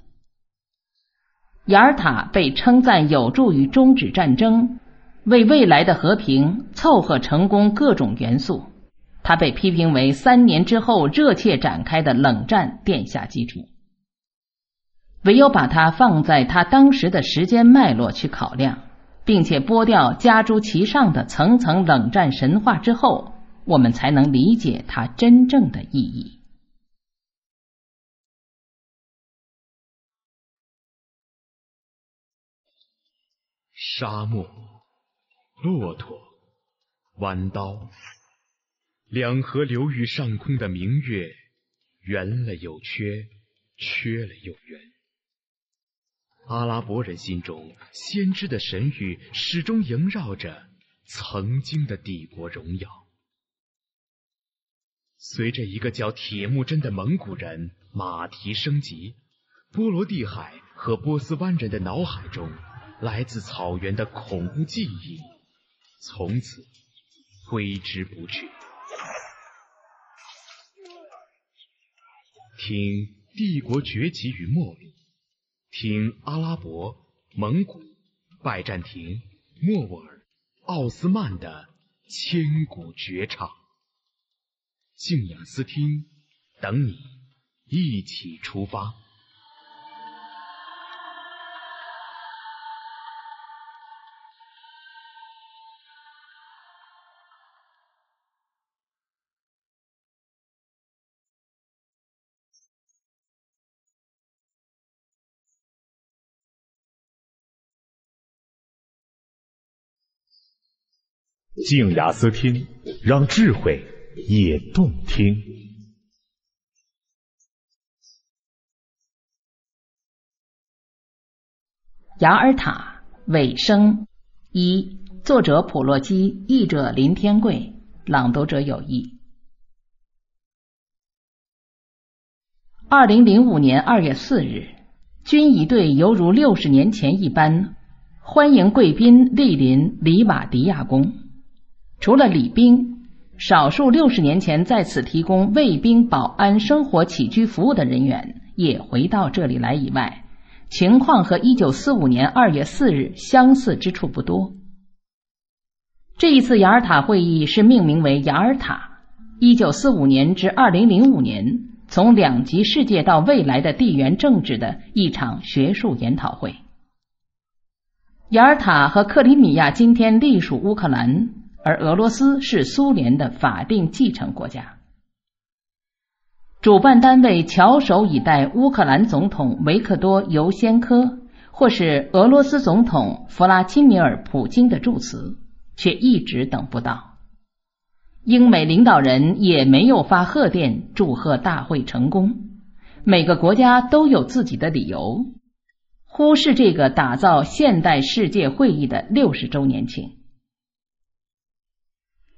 雅尔塔被称赞有助于终止战争，为未来的和平凑合成功各种元素，他被批评为3年之后热切展开的冷战奠下基础。唯有把它放在他当时的时间脉络去考量，并且剥掉加诸其上的层层冷战神话之后，我们才能理解它真正的意义。沙漠、骆驼、弯刀，两河流域上空的明月，圆了又缺，缺了又圆。阿拉伯人心中先知的神谕始终萦绕着曾经的帝国荣耀。随着一个叫铁木真的蒙古人马蹄升级，波罗的海和波斯湾人的脑海中，来自草原的恐怖记忆，从此挥之不去。听《帝国崛起与没落》，听阿拉伯、蒙古、拜占庭、莫卧儿、奥斯曼的千古绝唱。静雅思听，等你一起出发。静雅思听，让智慧也动听。雅尔塔尾声一，作者普洛基，译者林天贵，朗读者有意。2005年2月4日，军仪队犹如60年前一般，欢迎贵宾莅临里瓦迪亚宫。除了礼宾，少数60年前在此提供卫兵、保安、生活起居服务的人员也回到这里来以外，情况和1945年2月4日相似之处不多。这一次雅尔塔会议是命名为雅尔塔，1945年至2005年从两极世界到未来的地缘政治的一场学术研讨会。雅尔塔和克里米亚今天隶属乌克兰，而俄罗斯是苏联的法定继承国家。主办单位翘首以待乌克兰总统维克多·尤先科或是俄罗斯总统弗拉基米尔·普京的祝词，却一直等不到。英美领导人也没有发贺电祝贺大会成功，每个国家都有自己的理由，忽视这个打造现代世界会议的60周年庆。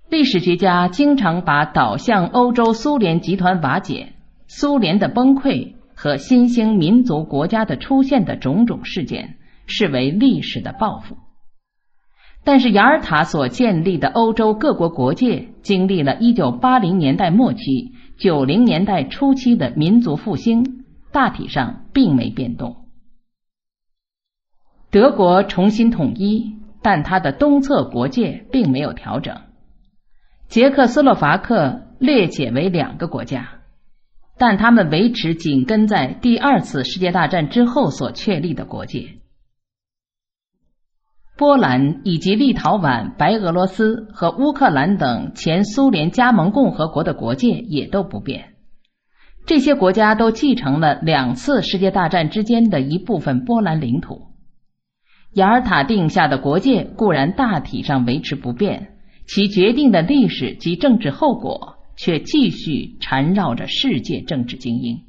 历史学家经常把导向欧洲苏联集团瓦解、苏联的崩溃和新兴民族国家的出现的种种事件视为历史的报复。但是雅尔塔所建立的欧洲各国国界经历了1980年代末期、90年代初期的民族复兴，大体上并没变动。德国重新统一，但它的东侧国界并没有调整。捷克斯洛伐克列解为2个国家，但他们维持紧跟在第2次世界大战之后所确立的国界。波兰以及立陶宛、白俄罗斯和乌克兰等前苏联加盟共和国的国界也都不变，这些国家都继承了2次世界大战之间的一部分波兰领土。雅尔塔定下的国界固然大体上维持不变，其决定的历史及政治后果却继续缠绕着世界政治精英。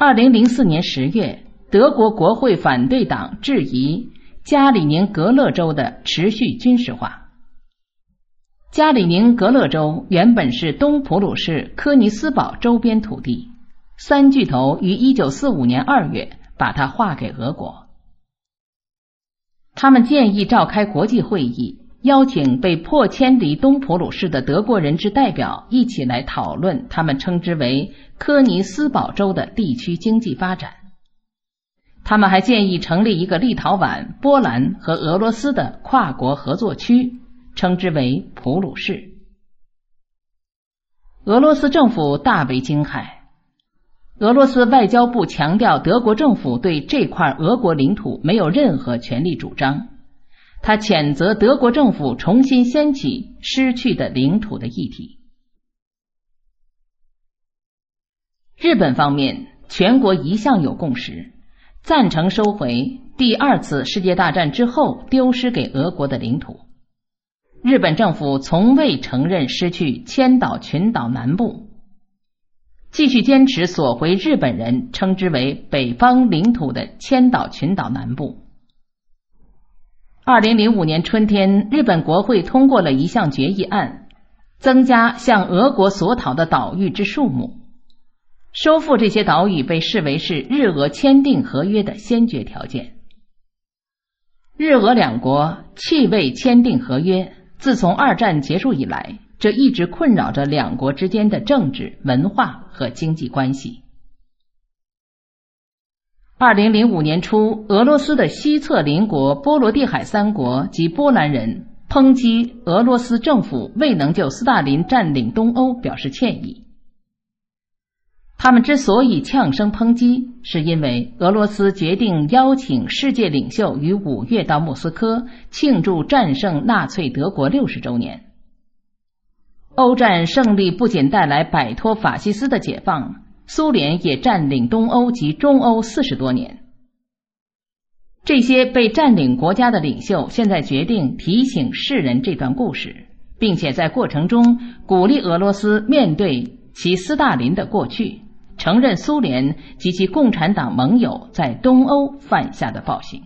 2004年10月，德国国会反对党质疑加里宁格勒州的持续军事化。加里宁格勒州原本是东普鲁士科尼斯堡周边土地，三巨头于1945年2月把它划给俄国。他们建议召开国际会议，邀请被迫迁离东普鲁士的德国人之代表一起来讨论他们称之为科尼斯堡州的地区经济发展。他们还建议成立一个立陶宛、波兰和俄罗斯的跨国合作区，称之为普鲁士。俄罗斯政府大为惊骇。俄罗斯外交部强调，德国政府对这块俄国领土没有任何权利主张，他谴责德国政府重新掀起失去的领土的议题。日本方面，全国一向有共识，赞成收回第2次世界大战之后丢失给俄国的领土。日本政府从未承认失去千岛群岛南部，继续坚持索回日本人称之为北方领土的千岛群岛南部。2005年春天，日本国会通过了一项决议案，增加向俄国所讨的岛屿之数目。收复这些岛屿被视为是日俄签订合约的先决条件。日俄两国弃卫签订合约，自从二战结束以来，这一直困扰着两国之间的政治、文化和经济关系。2005年初，俄罗斯的西侧邻国波罗的海三国及波兰人抨击俄罗斯政府未能就斯大林占领东欧表示歉意。他们之所以呛声抨击，是因为俄罗斯决定邀请世界领袖于5月到莫斯科庆祝战胜纳粹德国60周年。欧战胜利不仅带来摆脱法西斯的解放，苏联也占领东欧及中欧40多年。这些被占领国家的领袖现在决定提醒世人这段故事，并且在过程中鼓励俄罗斯面对其斯大林的过去，承认苏联及其共产党盟友在东欧犯下的暴行。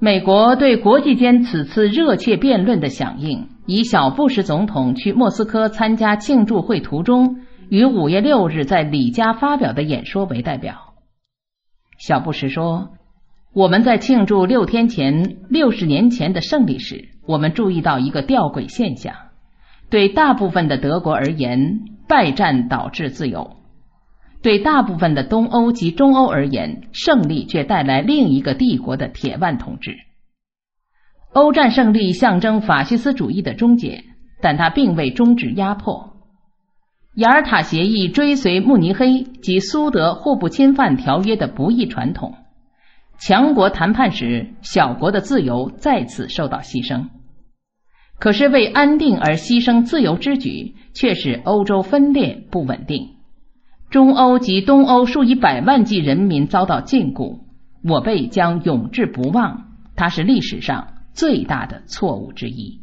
美国对国际间此次热切辩论的响应，以小布什总统去莫斯科参加庆祝会途中于5月6日在里加发表的演说为代表。小布什说，我们在庆祝6天前60年前的胜利时，我们注意到一个吊诡现象，对大部分的德国而言，败战导致自由。对大部分的东欧及中欧而言，胜利却带来另一个帝国的铁腕统治。欧战胜利象征法西斯主义的终结，但它并未终止压迫。雅尔塔协议追随慕尼黑及苏德互不侵犯条约的不义传统，强国谈判时，小国的自由再次受到牺牲。可是为安定而牺牲自由之举，却使欧洲分裂不稳定。中欧及东欧数以百万计人民遭到禁锢，我辈将永志不忘，它是历史上最大的错误之一。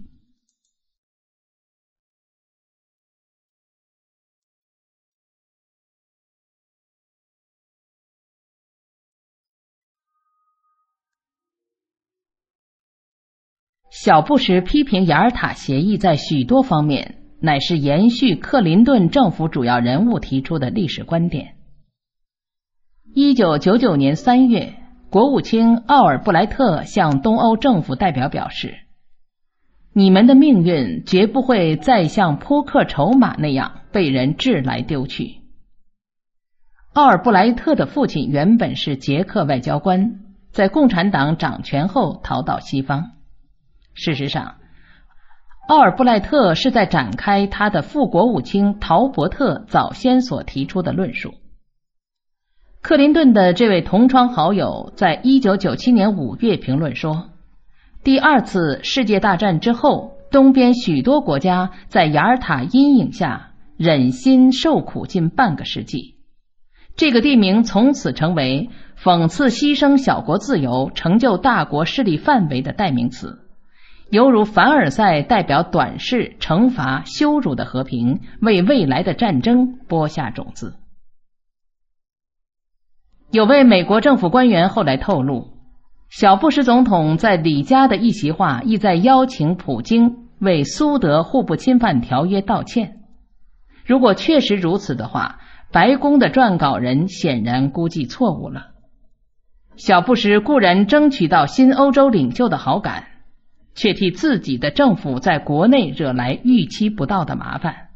小布什批评雅尔塔协议在许多方面乃是延续克林顿政府主要人物提出的历史观点。1999年3月，国务卿奥尔布莱特向东欧政府代表表示，你们的命运绝不会再像扑克筹码那样被人掷来丢去。奥尔布莱特的父亲原本是捷克外交官，在共产党掌权后逃到西方。事实上，奥尔布莱特是在展开他的副国务卿陶伯特早先所提出的论述。克林顿的这位同窗好友在1997年5月评论说，第二次世界大战之后，东边许多国家在雅尔塔阴影下忍心受苦近半个世纪。这个地名从此成为讽刺牺牲小国自由成就大国势力范围的代名词，犹如凡尔赛代表短视、惩罚、羞辱的和平，为未来的战争播下种子。有位美国政府官员后来透露，小布什总统在里加的一席话意在邀请普京为苏德互不侵犯条约道歉。如果确实如此的话，白宫的撰稿人显然估计错误了。小布什固然争取到新欧洲领袖的好感，却替自己的政府在国内惹来预期不到的麻烦。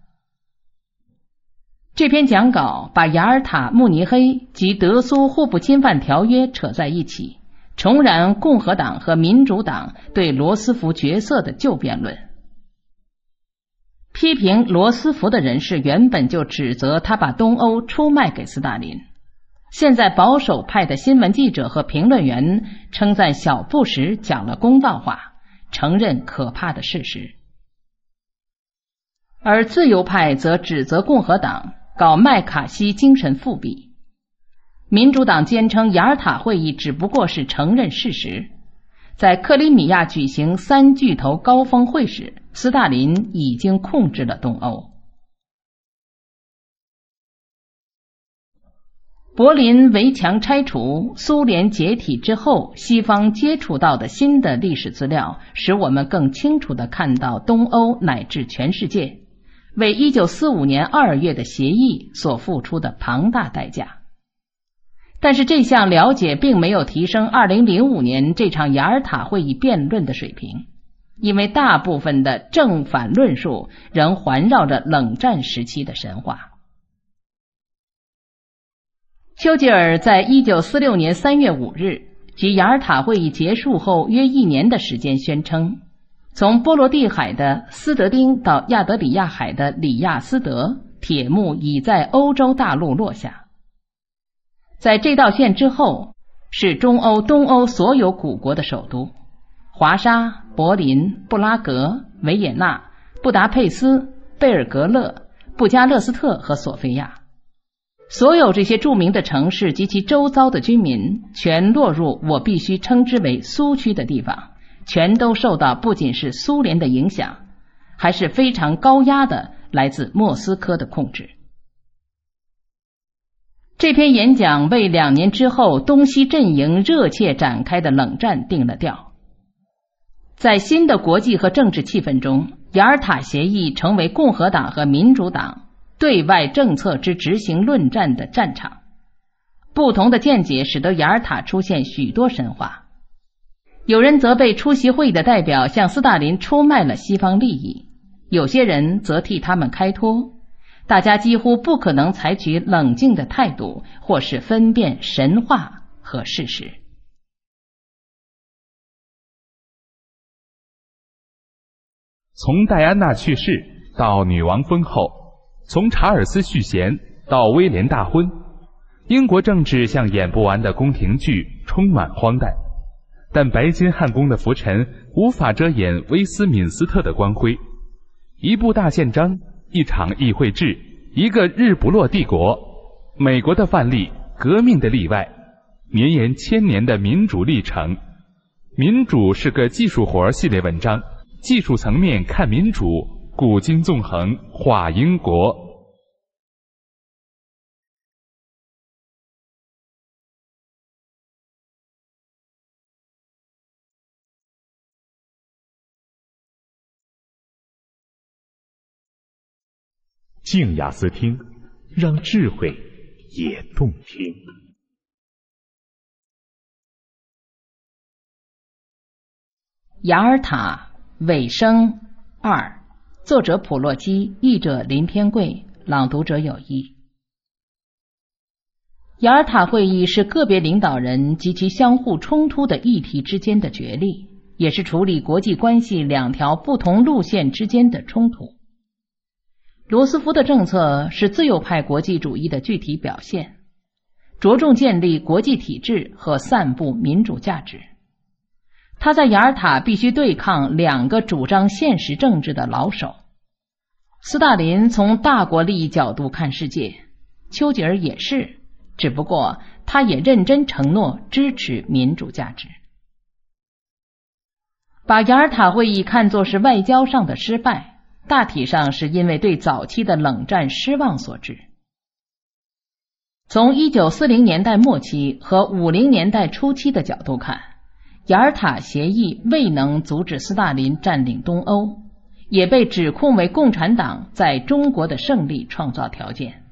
这篇讲稿把雅尔塔、慕尼黑及德苏互不侵犯条约扯在一起，重燃共和党和民主党对罗斯福角色的旧辩论。批评罗斯福的人士原本就指责他把东欧出卖给斯大林，现在保守派的新闻记者和评论员称赞小布什讲了公道话，承认可怕的事实，而自由派则指责共和党搞麦卡锡精神复辟。民主党坚称雅尔塔会议只不过是承认事实，在克里米亚举行三巨头高峰会时，斯大林已经控制了东欧。柏林围墙拆除，苏联解体之后，西方接触到的新的历史资料，使我们更清楚地看到东欧乃至全世界为1945年2月的协议所付出的庞大代价。但是这项了解并没有提升2005年这场雅尔塔会议辩论的水平，因为大部分的正反论述仍环绕着冷战时期的神话。丘吉尔在1946年3月5日及雅尔塔会议结束后约一年的时间宣称，从波罗的海的斯德丁到亚得里亚海的里亚斯德，铁幕已在欧洲大陆落下。在这道线之后是中欧、东欧所有古国的首都，华沙、柏林、布拉格、维也纳、布达佩斯、贝尔格勒、布加勒斯特和索菲亚。所有这些著名的城市及其周遭的居民全落入我必须称之为苏区的地方，全都受到不仅是苏联的影响，还是非常高压的来自莫斯科的控制。这篇演讲为2年之后东西阵营热切展开的冷战定了调。在新的国际和政治气氛中，雅尔塔协议成为共和党和民主党对外政策之执行论战的战场。不同的见解使得雅尔塔出现许多神话。有人责备出席会议的代表向斯大林出卖了西方利益，有些人则替他们开脱。大家几乎不可能采取冷静的态度，或是分辨神话和事实。从戴安娜去世到女王婚后，从查尔斯续弦到威廉大婚，英国政治像演不完的宫廷剧，充满荒诞。但白金汉宫的浮尘无法遮掩威斯敏斯特的光辉。一部大宪章，一场议会制，一个日不落帝国，美国的范例，革命的例外，绵延1000年的民主历程。民主是个技术活系列文章，技术层面看民主，古今纵横画英国。静雅思听，让智慧也动听。雅尔塔尾声2，作者普洛基，译者林天贵，朗读者有一。雅尔塔会议是个别领导人及其相互冲突的议题之间的角力，也是处理国际关系2条不同路线之间的冲突。罗斯福的政策是自由派国际主义的具体表现，着重建立国际体制和散布民主价值。他在雅尔塔必须对抗2个主张现实政治的老手。斯大林从大国利益角度看世界，丘吉尔也是，只不过他也认真承诺支持民主价值。把雅尔塔会议看作是外交上的失败，大体上是因为对早期的冷战失望所致。从1940年代末期和50年代初期的角度看，雅尔塔协议未能阻止斯大林占领东欧，也被指控为共产党在中国的胜利创造条件，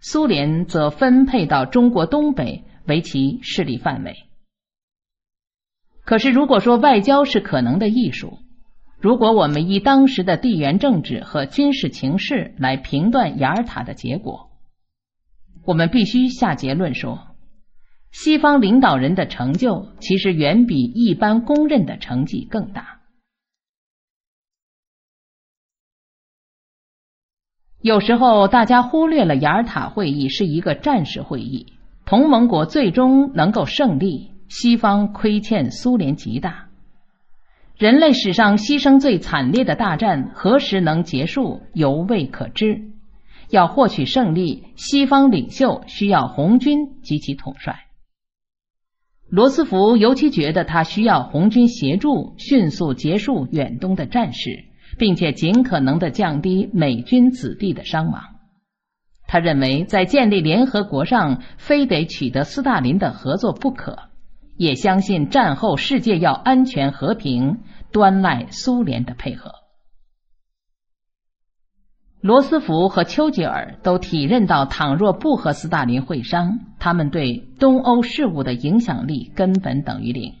苏联则分配到中国东北为其势力范围。可是如果说外交是可能的艺术，如果我们以当时的地缘政治和军事情势来评断雅尔塔的结果，我们必须下结论说，西方领导人的成就其实远比一般公认的成绩更大。有时候大家忽略了雅尔塔会议是一个战时会议，同盟国最终能够胜利，西方亏欠苏联极大。人类史上牺牲最惨烈的大战何时能结束，犹未可知。要获取胜利，西方领袖需要红军及其统帅。罗斯福尤其觉得他需要红军协助迅速结束远东的战事，并且尽可能地降低美军子弟的伤亡。他认为在建立联合国上非得取得斯大林的合作不可，也相信战后世界要安全和平，端赖苏联的配合。罗斯福和丘吉尔都体认到，倘若不和斯大林会商，他们对东欧事务的影响力根本等于零。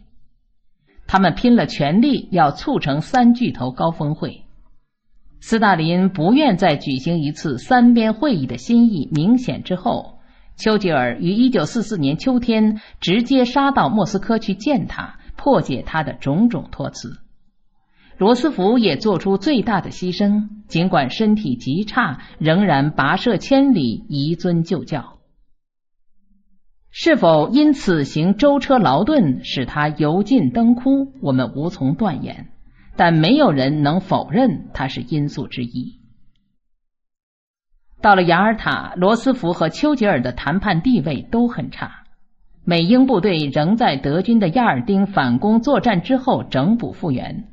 他们拼了全力要促成三巨头高峰会。斯大林不愿再举行一次三边会议的心意明显之后，丘吉尔于1944年秋天直接杀到莫斯科去见他，破解他的种种托辞。罗斯福也做出最大的牺牲，尽管身体极差，仍然跋涉千里移尊就教。是否因此行舟车劳顿使他油尽灯枯，我们无从断言，但没有人能否认他是因素之一。到了雅尔塔，罗斯福和丘吉尔的谈判地位都很差。美英部队仍在德军的亚尔丁反攻作战之后整补复员，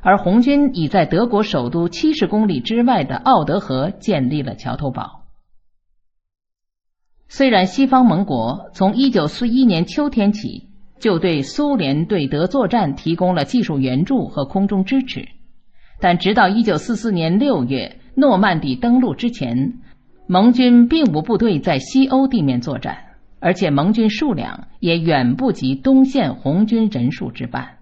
而红军已在德国首都70公里之外的奥德河建立了桥头堡。虽然西方盟国从1941年秋天起就对苏联对德作战提供了技术援助和空中支持，但直到1944年6月诺曼底登陆之前，盟军并无部队在西欧地面作战，而且盟军数量也远不及东线红军人数之半。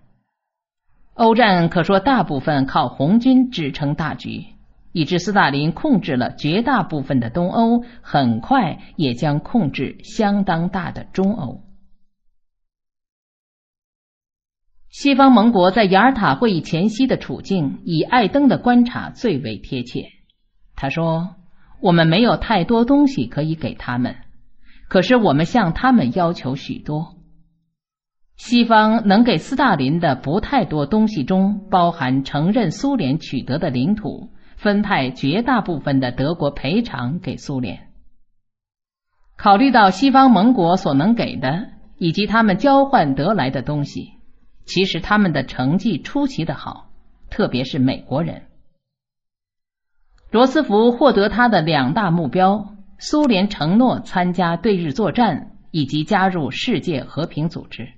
欧战可说大部分靠红军支撑大局，以致斯大林控制了绝大部分的东欧，很快也将控制相当大的中欧。西方盟国在雅尔塔会议前夕的处境，以艾登的观察最为贴切。他说，我们没有太多东西可以给他们，可是我们向他们要求许多。西方能给斯大林的不太多东西中，包含承认苏联取得的领土，分派绝大部分的德国赔偿给苏联。考虑到西方盟国所能给的，以及他们交换得来的东西，其实他们的成绩出奇的好，特别是美国人。罗斯福获得他的两大目标，苏联承诺参加对日作战以及加入世界和平组织。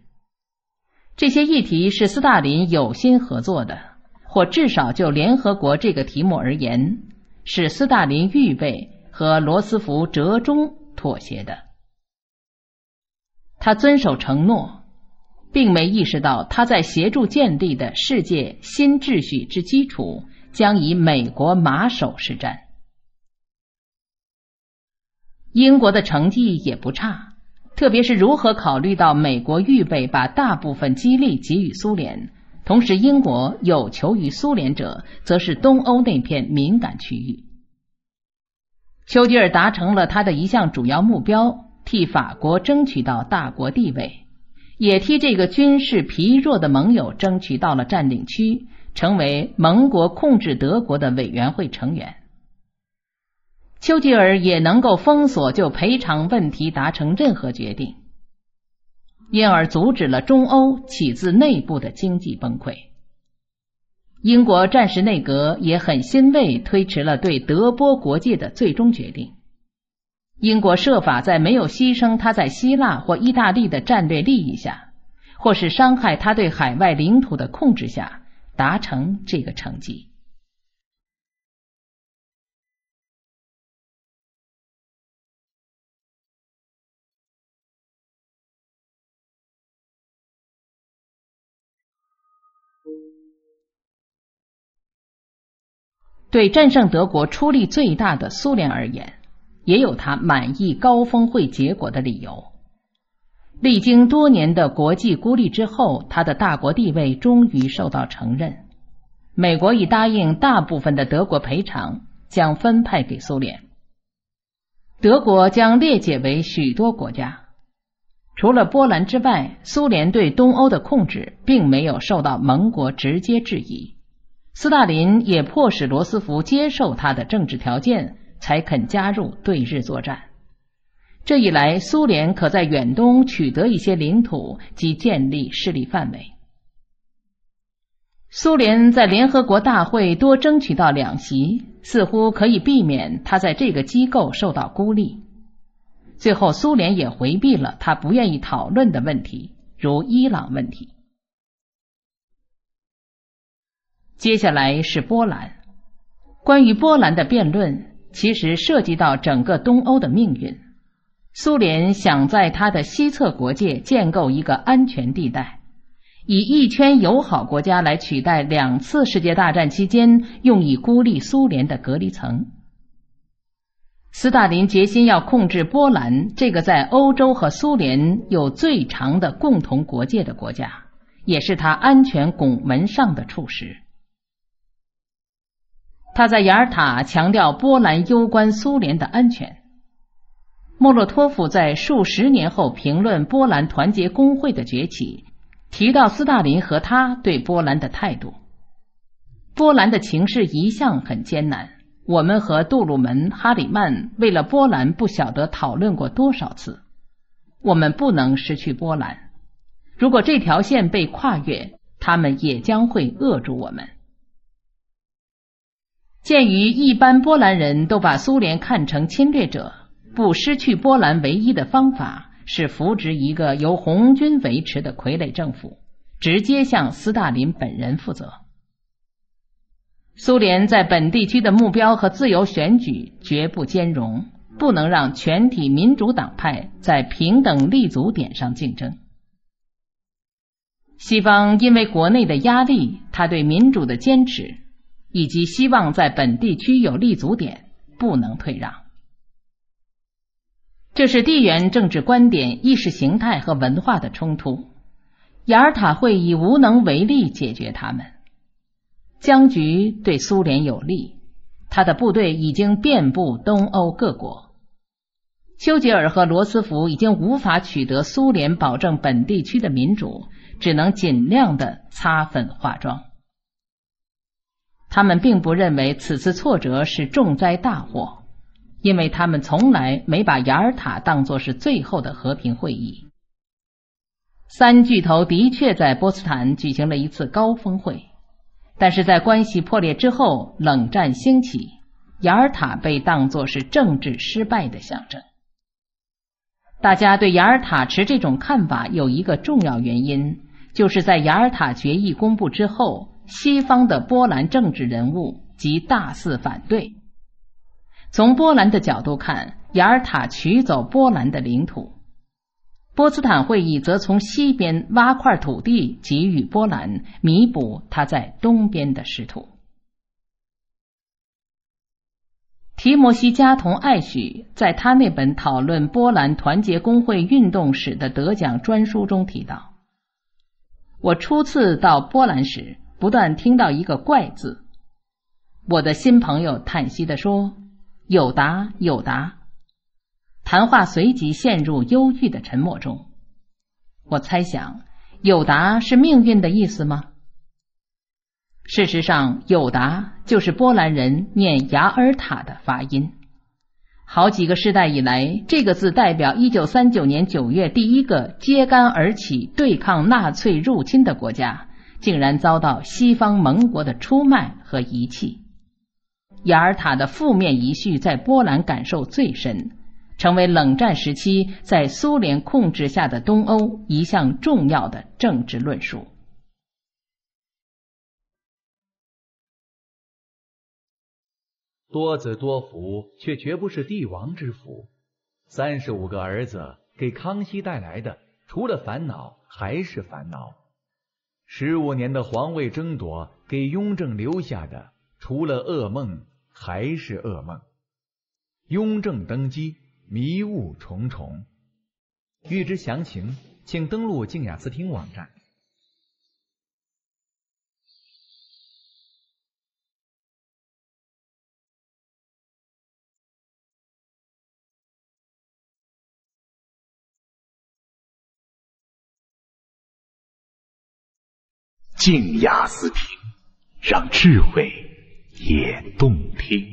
这些议题是斯大林有心合作的，或至少就联合国这个题目而言，是斯大林预备和罗斯福折中妥协的。他遵守承诺，并没意识到他在协助建立的世界新秩序之基础将以美国马首是瞻。英国的成绩也不差，特别是如何考虑到美国预备把大部分激励给予苏联，同时英国有求于苏联者则是东欧那片敏感区域。丘吉尔达成了他的一项主要目标，替法国争取到大国地位，也替这个军事疲弱的盟友争取到了占领区，成为盟国控制德国的委员会成员。丘吉尔也能够封锁就赔偿问题达成任何决定，因而阻止了中欧起自内部的经济崩溃。英国战时内阁也很欣慰推迟了对德波国界的最终决定。英国设法在没有牺牲他在希腊或意大利的战略利益下，或是伤害他对海外领土的控制下，达成这个成绩。对战胜德国出力最大的苏联而言，也有他满意高峰会结果的理由。历经多年的国际孤立之后，他的大国地位终于受到承认。美国已答应大部分的德国赔偿将分派给苏联。德国将列解为许多国家，除了波兰之外，苏联对东欧的控制并没有受到盟国直接质疑。斯大林也迫使罗斯福接受他的政治条件，才肯加入对日作战。这一来，苏联可在远东取得一些领土及建立势力范围。苏联在联合国大会多争取到2席，似乎可以避免他在这个机构受到孤立。最后，苏联也回避了他不愿意讨论的问题，如伊朗问题。接下来是波兰。关于波兰的辩论其实涉及到整个东欧的命运。苏联想在它的西侧国界建构一个安全地带，以一圈友好国家来取代两次世界大战期间用以孤立苏联的隔离层。斯大林决心要控制波兰这个在欧洲和苏联有最长的共同国界的国家，也是他安全拱门上的触石。他在雅尔塔强调波兰攸关苏联的安全。莫洛托夫在数十年后评论波兰团结工会的崛起，提到斯大林和他对波兰的态度。波兰的情势一向很艰难，我们和杜鲁门、哈里曼为了波兰不晓得讨论过多少次。我们不能失去波兰，如果这条线被跨越，他们也将会扼住我们。鉴于一般波兰人都把苏联看成侵略者，不失去波兰唯一的方法是扶植一个由红军维持的傀儡政府，直接向斯大林本人负责。苏联在本地区的目标和自由选举绝不兼容，不能让全体民主党派在平等立足点上竞争。西方因为国内的压力，他对民主的坚持以及希望在本地区有立足点，不能退让。这是地缘政治观点、意识形态和文化的冲突，雅尔塔会议无能为力解决它们。僵局对苏联有利，他的部队已经遍布东欧各国。丘吉尔和罗斯福已经无法取得苏联保证本地区的民主，只能尽量的擦粉化妆。他们并不认为此次挫折是重灾大祸，因为他们从来没把雅尔塔当作是最后的和平会议。三巨头的确在波茨坦举行了一次高峰会，但是在关系破裂之后，冷战兴起，雅尔塔被当作是政治失败的象征。大家对雅尔塔持这种看法有一个重要原因，就是在雅尔塔决议公布之后，西方的波兰政治人物即大肆反对。从波兰的角度看，雅尔塔取走波兰的领土，波茨坦会议则从西边挖块土地给予波兰，弥补他在东边的失土。提摩西·加同艾许在他那本讨论波兰团结工会运动史的得奖专书中提到，我初次到波兰时不断听到一个怪字，我的新朋友叹息地说，有达有达。谈话随即陷入忧郁的沉默中。我猜想，有达是命运的意思吗？事实上，有达就是波兰人念雅尔塔的发音。好几个世代以来，这个字代表1939年9月第一个揭竿而起对抗纳粹入侵的国家竟然遭到西方盟国的出卖和遗弃。雅尔塔的负面遗绪在波兰感受最深，成为冷战时期在苏联控制下的东欧一项重要的政治论述。多子多福却绝不是帝王之福，35个儿子给康熙带来的除了烦恼还是烦恼，15年的皇位争夺给雍正留下的除了噩梦还是噩梦。雍正登基迷雾重重。欲知详情请登录静雅思听网站。静雅思听，让智慧也动听。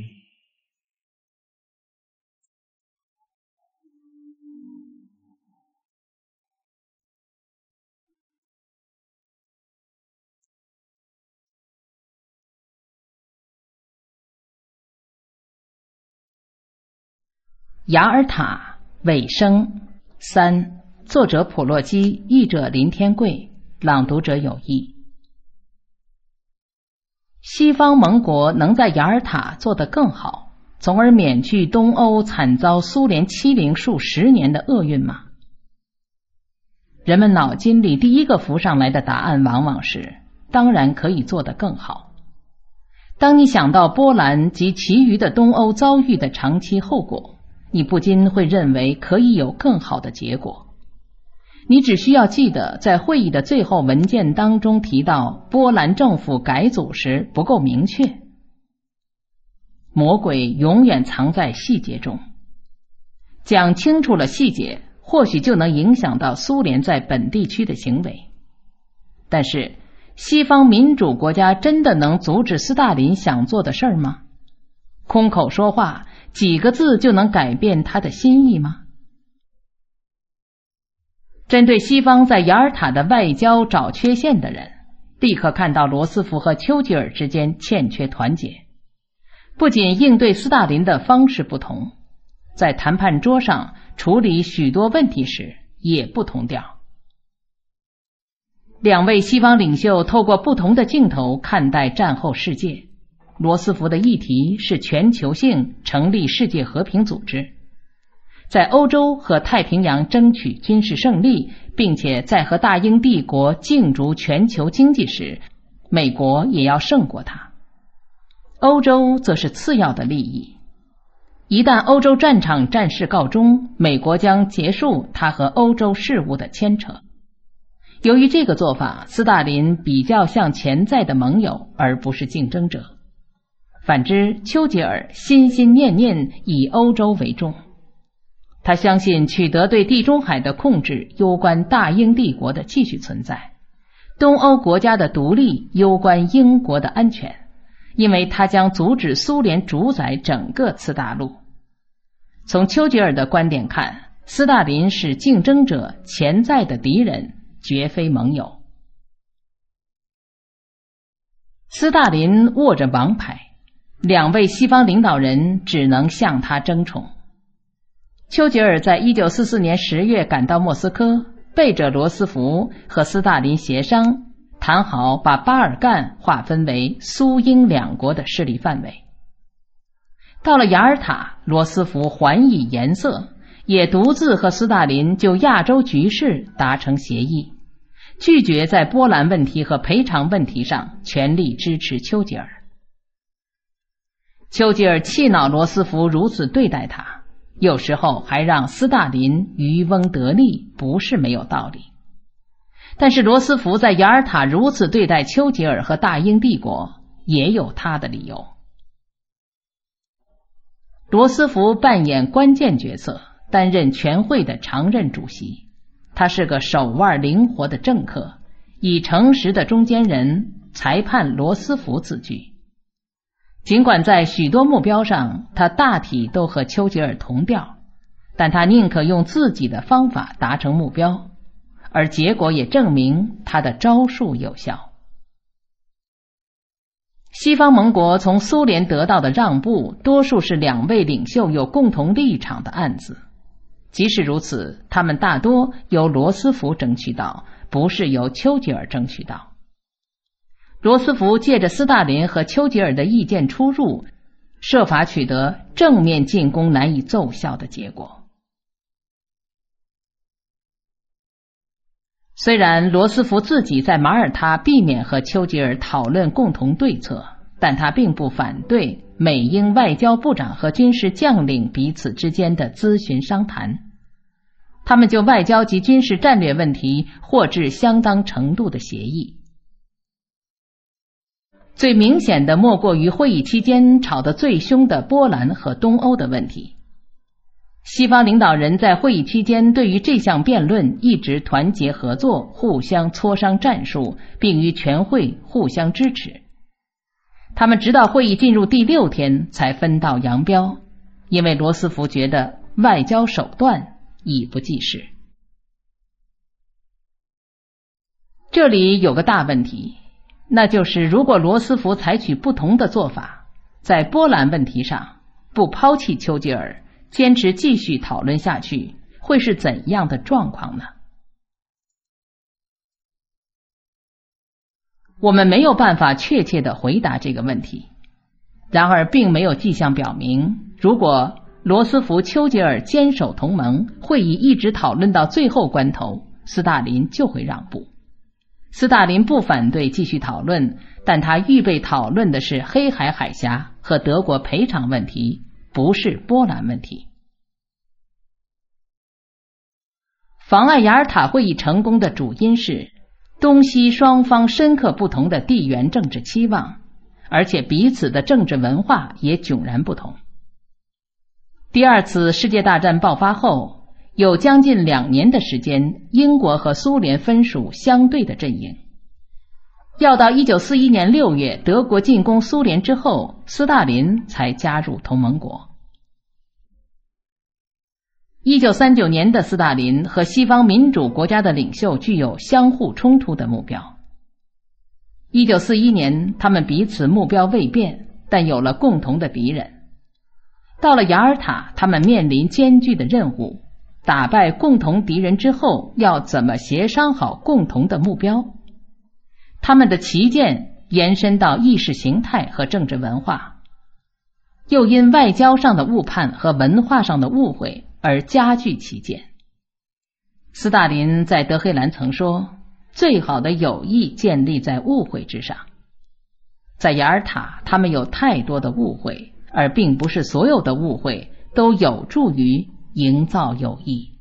雅尔塔尾声3，作者普洛基，译者林天贵，朗读者有意。西方盟国能在雅尔塔做得更好，从而免去东欧惨遭苏联欺凌数十年的厄运吗？人们脑筋里第一个浮上来的答案往往是：当然可以做得更好。当你想到波兰及其余的东欧遭遇的长期后果，你不禁会认为可以有更好的结果。 你只需要记得，在会议的最后文件当中提到，波兰政府改组时不够明确。魔鬼永远藏在细节中。讲清楚了细节，或许就能影响到苏联在本地区的行为。但是，西方民主国家真的能阻止斯大林想做的事儿吗？空口说话，几个字就能改变他的心意吗？ 针对西方在雅尔塔的外交找缺陷的人，立刻看到罗斯福和丘吉尔之间欠缺团结。不仅应对斯大林的方式不同，在谈判桌上处理许多问题时也不同调。两位西方领袖透过不同的镜头看待战后世界。罗斯福的议题是全球性成立世界和平组织。 在欧洲和太平洋争取军事胜利，并且在和大英帝国竞逐全球经济时，美国也要胜过它。欧洲则是次要的利益。一旦欧洲战场战事告终，美国将结束它和欧洲事务的牵扯。由于这个做法，斯大林比较像潜在的盟友，而不是竞争者。反之，丘吉尔心心念念以欧洲为重。 他相信取得对地中海的控制攸关大英帝国的继续存在，东欧国家的独立攸关英国的安全，因为它将阻止苏联主宰整个次大陆。从丘吉尔的观点看，斯大林是竞争者、潜在的敌人，绝非盟友。斯大林握着王牌，两位西方领导人只能向他争宠。 丘吉尔在1944年10月赶到莫斯科，背着罗斯福和斯大林协商，谈好把巴尔干划分为苏英两国的势力范围。到了雅尔塔，罗斯福还以颜色，也独自和斯大林就亚洲局势达成协议，拒绝在波兰问题和赔偿问题上全力支持丘吉尔。丘吉尔气恼罗斯福如此对待他。 有时候还让斯大林渔翁得利，不是没有道理。但是罗斯福在雅尔塔如此对待丘吉尔和大英帝国，也有他的理由。罗斯福扮演关键角色，担任全会的常任主席。他是个手腕灵活的政客，以诚实的中间人、裁判罗斯福自居。 尽管在许多目标上，他大体都和丘吉尔同调，但他宁可用自己的方法达成目标，而结果也证明他的招数有效。西方盟国从苏联得到的让步，多数是两位领袖有共同立场的案子。即使如此，他们大多由罗斯福争取到，不是由丘吉尔争取到。 罗斯福借着斯大林和丘吉尔的意见出入，设法取得正面进攻难以奏效的结果。虽然罗斯福自己在马耳他避免和丘吉尔讨论共同对策，但他并不反对美英外交部长和军事将领彼此之间的咨询商谈。他们就外交及军事战略问题获致相当程度的协议。 最明显的莫过于会议期间吵得最凶的波兰和东欧的问题。西方领导人在会议期间对于这项辩论一直团结合作，互相磋商战术，并于全会互相支持。他们直到会议进入第六天才分道扬镳，因为罗斯福觉得外交手段已不济时。这里有个大问题。 那就是，如果罗斯福采取不同的做法，在波兰问题上不抛弃丘吉尔，坚持继续讨论下去，会是怎样的状况呢？我们没有办法确切地回答这个问题。然而，并没有迹象表明，如果罗斯福、丘吉尔坚守同盟，会议一直讨论到最后关头，斯大林就会让步。斯大林不反对继续讨论，但他预备讨论的是黑海海峡和德国赔偿问题，不是波兰问题。妨碍雅尔塔会议成功的主因是东西双方深刻不同的地缘政治期望，而且彼此的政治文化也迥然不同。第二次世界大战爆发后，有将近2年的时间，英国和苏联分属相对的阵营。要到1941年6月，德国进攻苏联之后，斯大林才加入同盟国。1939年的斯大林和西方民主国家的领袖具有相互冲突的目标。1941年，他们彼此目标未变，但有了共同的敌人。到了雅尔塔，他们面临艰巨的任务：打败共同敌人之后，要怎么协商好共同的目标？他们的旗舰延伸到意识形态和政治文化，又因外交上的误判和文化上的误会而加剧旗舰。斯大林在德黑兰曾说：“最好的友谊建立在误会之上。”在雅尔塔，他们有太多的误会，而并不是所有的误会都有助于营造友谊。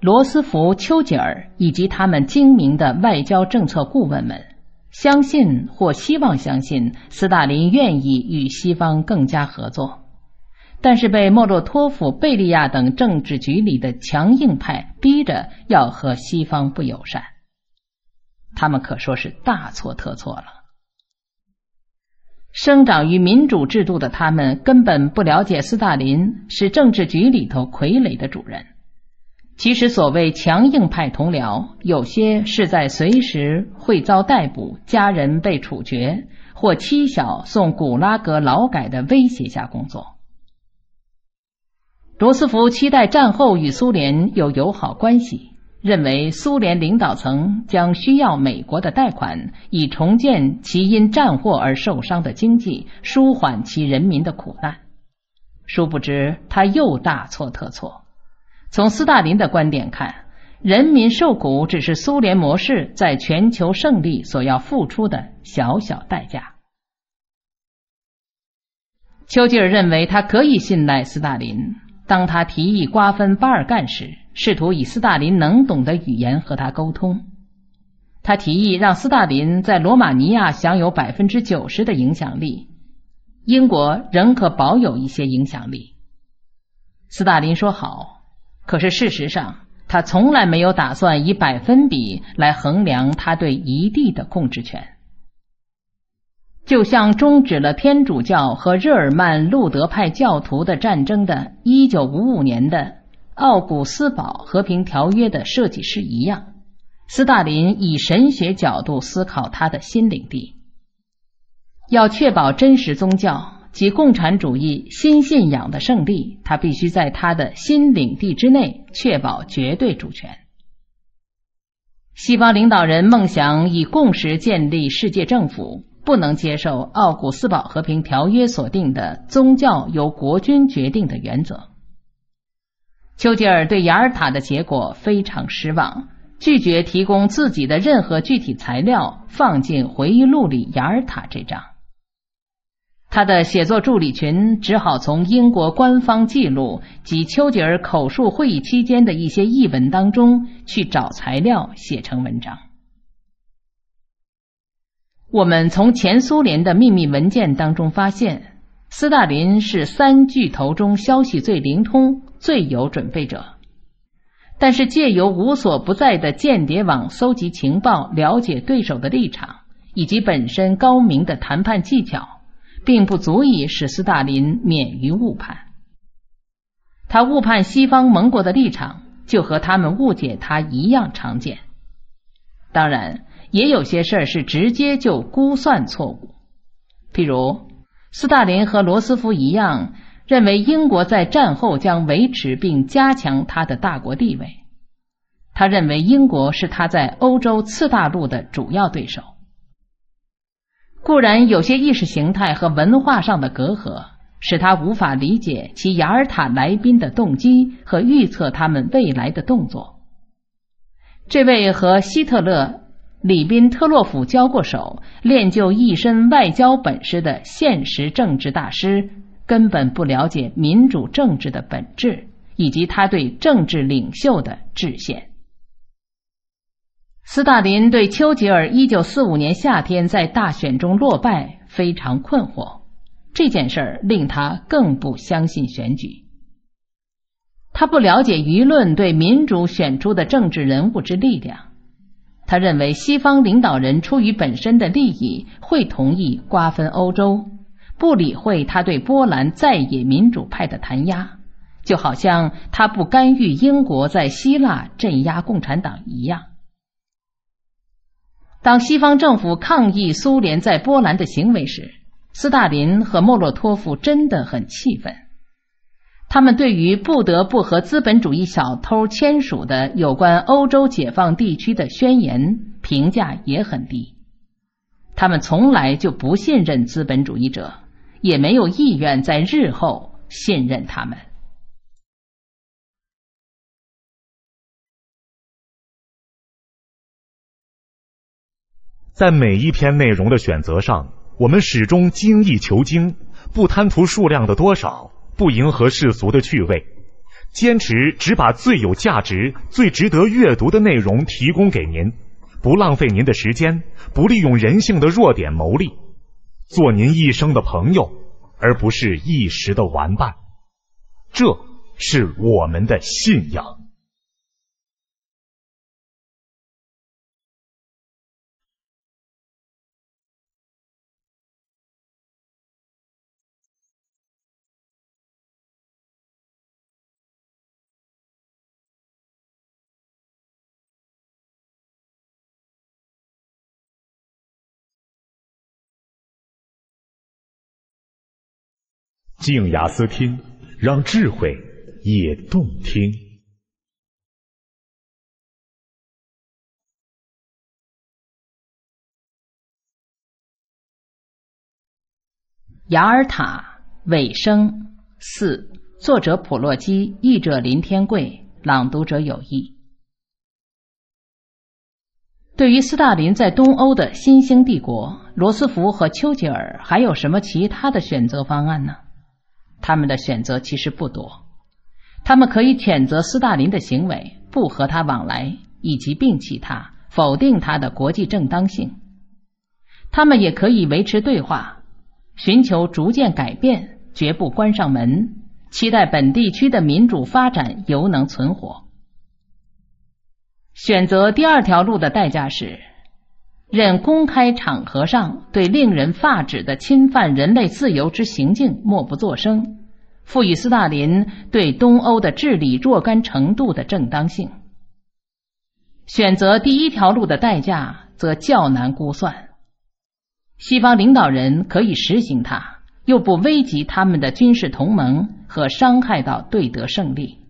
罗斯福、丘吉尔以及他们精明的外交政策顾问们相信或希望相信斯大林愿意与西方更加合作，但是被莫洛托夫、贝利亚等政治局里的强硬派逼着要和西方不友善，他们可说是大错特错了。生长于民主制度的他们根本不了解斯大林是政治局里头傀儡的主人。其实所谓强硬派同僚，有些是在随时会遭逮捕、家人被处决或妻小送古拉格劳改的威胁下工作。罗斯福期待战后与苏联有友好关系，认为苏联领导层将需要美国的贷款以重建其因战祸而受伤的经济，舒缓其人民的苦难。殊不知他又大错特错。从斯大林的观点看，人民受苦只是苏联模式在全球胜利所要付出的小小代价。丘吉尔认为他可以信赖斯大林，当他提议瓜分巴尔干时，试图以斯大林能懂的语言和他沟通。他提议让斯大林在罗马尼亚享有 90% 的影响力，英国仍可保有一些影响力。斯大林说好，可是事实上，他从来没有打算以百分比来衡量他对一地的控制权。就像终止了天主教和日耳曼路德派教徒的战争的1955年的奥古斯堡和平条约的设计师一样，斯大林以神学角度思考他的新领地。要确保真实宗教及共产主义新信仰的胜利，他必须在他的新领地之内确保绝对主权。西方领导人梦想以共识建立世界政府，不能接受奥古斯堡和平条约所定的宗教由国君决定的原则。丘吉尔对雅尔塔的结果非常失望，拒绝提供自己的任何具体材料放进回忆录里雅尔塔这章。他的写作助理群只好从英国官方记录及丘吉尔口述会议期间的一些译文当中去找材料写成文章。我们从前苏联的秘密文件当中发现，斯大林是3巨头中消息最灵通、最有准备者，但是借由无所不在的间谍网搜集情报，了解对手的立场，以及本身高明的谈判技巧，并不足以使斯大林免于误判。他误判西方盟国的立场，就和他们误解他一样常见。当然，也有些事儿是直接就估算错误，譬如，斯大林和罗斯福一样，认为英国在战后将维持并加强它的大国地位。他认为英国是他在欧洲次大陆的主要对手。固然有些意识形态和文化上的隔阂，使他无法理解其雅尔塔来宾的动机和预测他们未来的动作。这位和希特勒、里宾特洛甫交过手、练就一身外交本事的现实政治大师，根本不了解民主政治的本质，以及他对政治领袖的制限。斯大林对丘吉尔1945年夏天在大选中落败非常困惑，这件事儿令他更不相信选举。他不了解舆论对民主选出的政治人物之力量，他认为西方领导人出于本身的利益会同意瓜分欧洲，不理会他对波兰在野民主派的弹压，就好像他不干预英国在希腊镇压共产党一样。当西方政府抗议苏联在波兰的行为时，斯大林和莫洛托夫真的很气愤。他们对于不得不和资本主义小偷签署的有关欧洲解放地区的宣言评价也很低。他们从来就不信任资本主义者，也没有意愿在日后信任他们。在每一篇内容的选择上，我们始终精益求精，不贪图数量的多少，不迎合世俗的趣味，坚持只把最有价值、最值得阅读的内容提供给您，不浪费您的时间，不利用人性的弱点谋利，做您一生的朋友，而不是一时的玩伴。这是我们的信仰。静雅思听，让智慧也动听。雅尔塔尾声4，作者普洛基，译者林天贵，朗读者有意。对于斯大林在东欧的新兴帝国，罗斯福和丘吉尔还有什么其他的选择方案呢？他们的选择其实不多，他们可以谴责斯大林的行为，不和他往来，以及摒弃他，否定他的国际正当性。他们也可以维持对话，寻求逐渐改变，绝不关上门，期待本地区的民主发展犹能存活。选择第二条路的代价是任公开场合上对令人发指的侵犯人类自由之行径默不作声，赋予斯大林对东欧的治理若干程度的正当性。选择第一条路的代价则较难估算，西方领导人可以实行它，又不危及他们的军事同盟和伤害到对德胜利，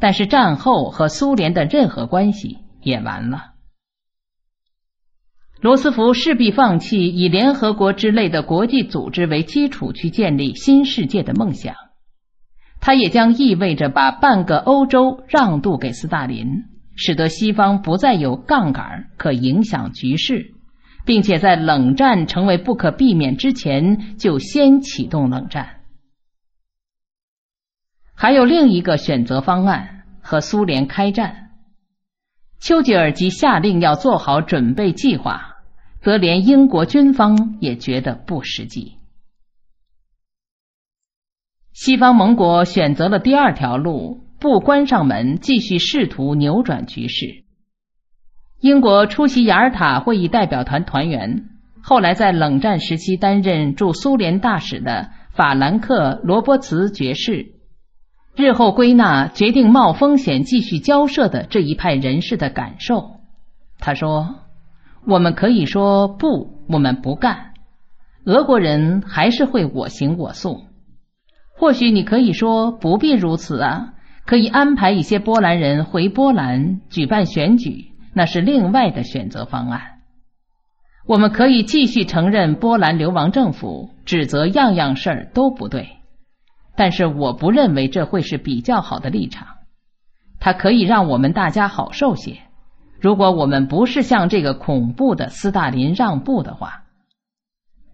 但是战后和苏联的任何关系也完了。罗斯福势必放弃以联合国之类的国际组织为基础去建立新世界的梦想，他也将意味着把半个欧洲让渡给斯大林，使得西方不再有杠杆可影响局势，并且在冷战成为不可避免之前就先启动冷战。还有另一个选择方案，和苏联开战。丘吉尔即下令要做好准备计划，则连英国军方也觉得不实际。西方盟国选择了第二条路，不关上门，继续试图扭转局势。英国出席雅尔塔会议代表团团员，后来在冷战时期担任驻苏联大使的法兰克·罗伯茨爵士，日后归纳决定冒风险继续交涉的这一派人士的感受。他说，我们可以说不，我们不干，俄国人还是会我行我素。或许你可以说不必如此啊，可以安排一些波兰人回波兰举办选举，那是另外的选择方案。我们可以继续承认波兰流亡政府，指责样样事儿都不对，但是我不认为这会是比较好的立场。它可以让我们大家好受些，如果我们不是向这个恐怖的斯大林让步的话。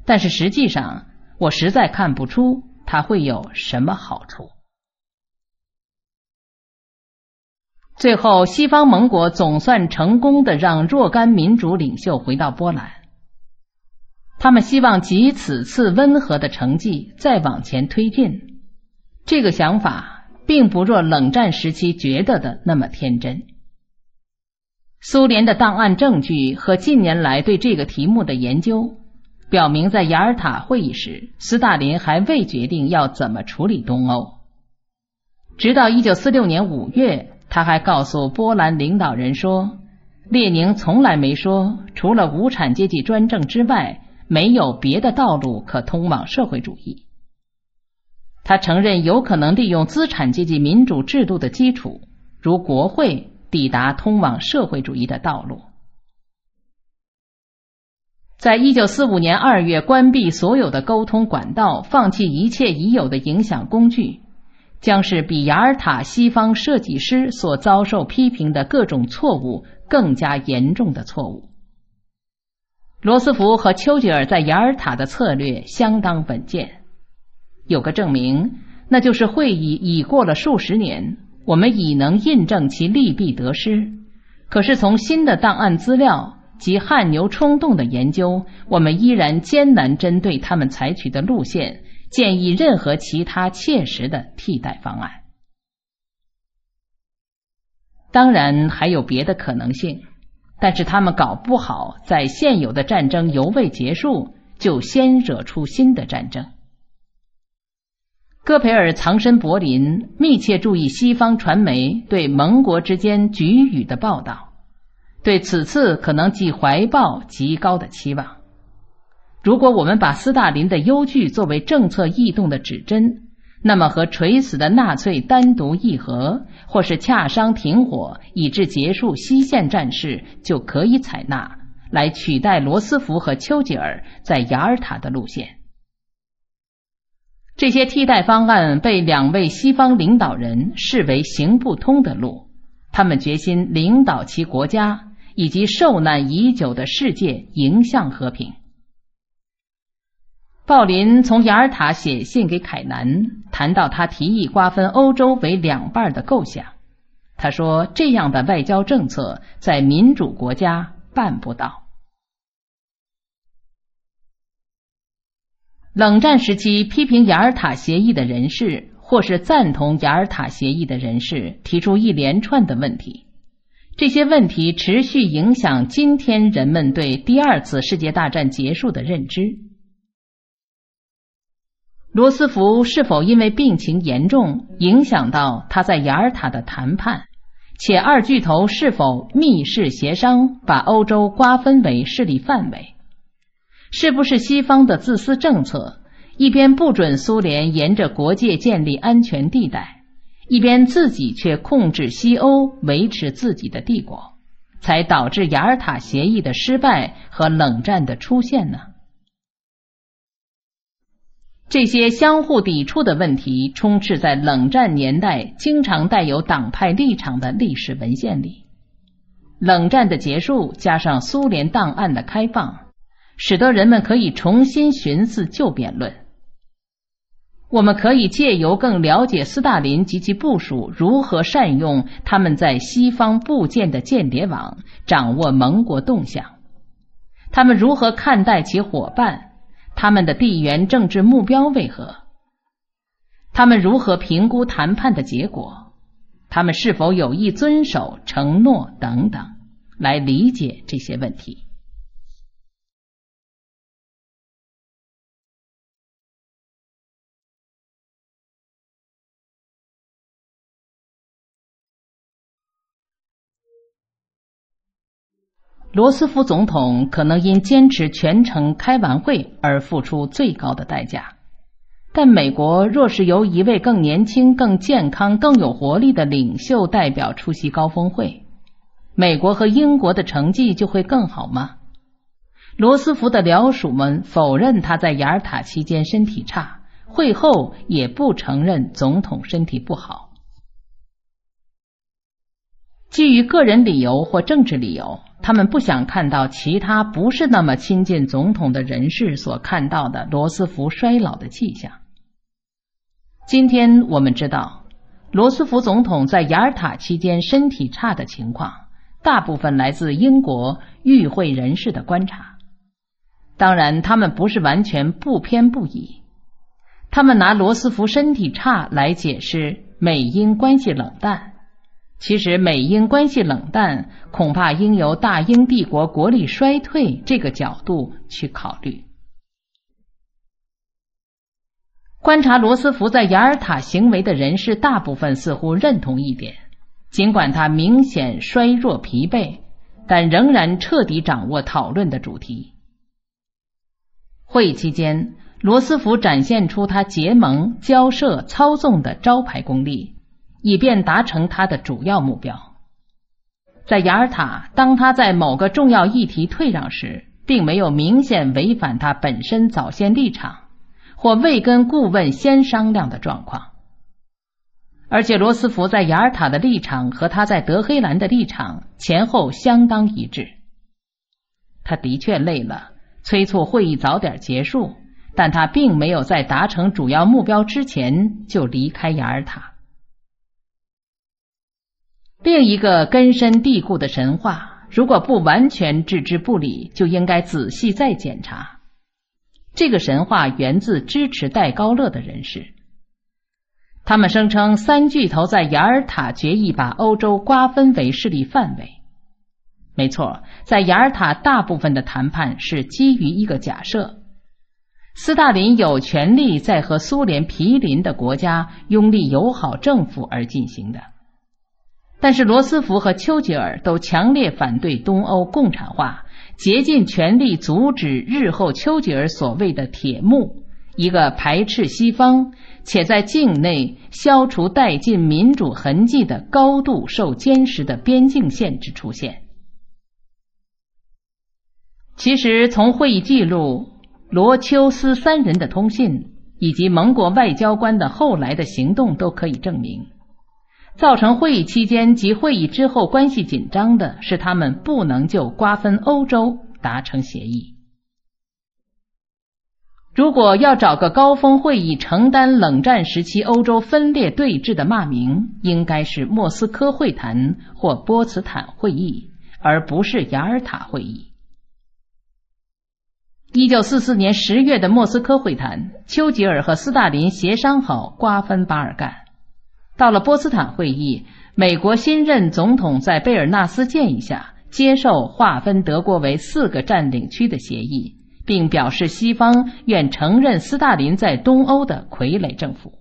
但是实际上，我实在看不出它会有什么好处。最后，西方盟国总算成功地让若干民主领袖回到波兰，他们希望藉此次温和的成绩再往前推进。这个想法并不若冷战时期觉得的那么天真。苏联的档案证据和近年来对这个题目的研究表明，在雅尔塔会议时，斯大林还未决定要怎么处理东欧。直到1946年5月，他还告诉波兰领导人说，列宁从来没说除了无产阶级专政之外没有别的道路可通往社会主义。他承认有可能利用资产阶级民主制度的基础，如国会，抵达通往社会主义的道路。在1945年2月关闭所有的沟通管道，放弃一切已有的影响工具，将是比雅尔塔西方设计师所遭受批评的各种错误更加严重的错误。罗斯福和丘吉尔在雅尔塔的策略相当稳健，有个证明，那就是会议已过了数十年，我们已能印证其利弊得失。可是从新的档案资料及汗牛充栋的研究，我们依然艰难针对他们采取的路线建议任何其他切实的替代方案。当然还有别的可能性，但是他们搞不好在现有的战争犹未结束就先惹出新的战争。戈培尔藏身柏林，密切注意西方传媒对盟国之间局语的报道，对此次可能既怀抱极高的期望。如果我们把斯大林的忧惧作为政策异动的指针，那么和垂死的纳粹单独议和，或是洽商停火以致结束西线战事，就可以采纳来取代罗斯福和丘吉尔在雅尔塔的路线。这些替代方案被两位西方领导人视为行不通的路，他们决心领导其国家以及受难已久的世界迎向和平。鲍林从雅尔塔写信给凯南，谈到他提议瓜分欧洲为两半的构想。他说，这样的外交政策在民主国家办不到。冷战时期批评雅尔塔协议的人士，或是赞同雅尔塔协议的人士，提出一连串的问题。这些问题持续影响今天人们对第二次世界大战结束的认知。罗斯福是否因为病情严重影响到他在雅尔塔的谈判，且二巨头是否密室协商把欧洲瓜分为势力范围，是不是西方的自私政策，一边不准苏联沿着国界建立安全地带，一边自己却控制西欧维持自己的帝国，才导致雅尔塔协议的失败和冷战的出现呢？这些相互抵触的问题充斥在冷战年代经常带有党派立场的历史文献里。冷战的结束加上苏联档案的开放，使得人们可以重新寻思旧辩论。我们可以借由更了解斯大林及其部署如何善用他们在西方布建的间谍网，掌握盟国动向，他们如何看待其伙伴，他们的地缘政治目标为何？他们如何评估谈判的结果？他们是否有意遵守承诺等等，来理解这些问题。罗斯福总统可能因坚持全程开完会而付出最高的代价，但美国若是由一位更年轻、更健康、更有活力的领袖代表出席高峰会，美国和英国的成绩就会更好吗？罗斯福的僚属们否认他在雅尔塔期间身体差，会后也不承认总统身体不好。基于个人理由或政治理由，他们不想看到其他不是那么亲近总统的人士所看到的罗斯福衰老的迹象。今天我们知道，罗斯福总统在雅尔塔期间身体差的情况，大部分来自英国与会人士的观察。当然，他们不是完全不偏不倚，他们拿罗斯福身体差来解释美英关系冷淡。其实美英关系冷淡恐怕应由大英帝国国力衰退这个角度去考虑。观察罗斯福在雅尔塔行为的人士大部分似乎认同一点，尽管他明显衰弱疲惫，但仍然彻底掌握讨论的主题。会议期间，罗斯福展现出他结盟、交涉、操纵的招牌功力，以便达成他的主要目标。在雅尔塔，当他在某个重要议题退让时，并没有明显违反他本身早先立场或未跟顾问先商量的状况。而且罗斯福在雅尔塔的立场和他在德黑兰的立场前后相当一致。他的确累了，催促会议早点结束，但他并没有在达成主要目标之前就离开雅尔塔。另一个根深蒂固的神话，如果不完全置之不理，就应该仔细再检查。这个神话源自支持戴高乐的人士，他们声称三巨头在雅尔塔决议把欧洲瓜分为势力范围。没错，在雅尔塔大部分的谈判是基于一个假设：斯大林有权利在和苏联毗邻的国家拥立友好政府而进行的。但是罗斯福和丘吉尔都强烈反对东欧共产化，竭尽全力阻止日后丘吉尔所谓的铁幕，一个排斥西方且在境内消除殆尽民主痕迹的高度受坚实的边境限制出现。其实从会议记录、罗丘斯三人的通信以及盟国外交官的后来的行动都可以证明，造成会议期间及会议之后关系紧张的是他们不能就瓜分欧洲达成协议。如果要找个高峰会议承担冷战时期欧洲分裂对峙的骂名，应该是莫斯科会谈或波茨坦会议，而不是雅尔塔会议。1944年10月的莫斯科会谈，丘吉尔和斯大林协商好瓜分巴尔干。到了波茨坦会议，美国新任总统在贝尔纳斯建议下接受划分德国为4个占领区的协议，并表示西方愿承认斯大林在东欧的傀儡政府。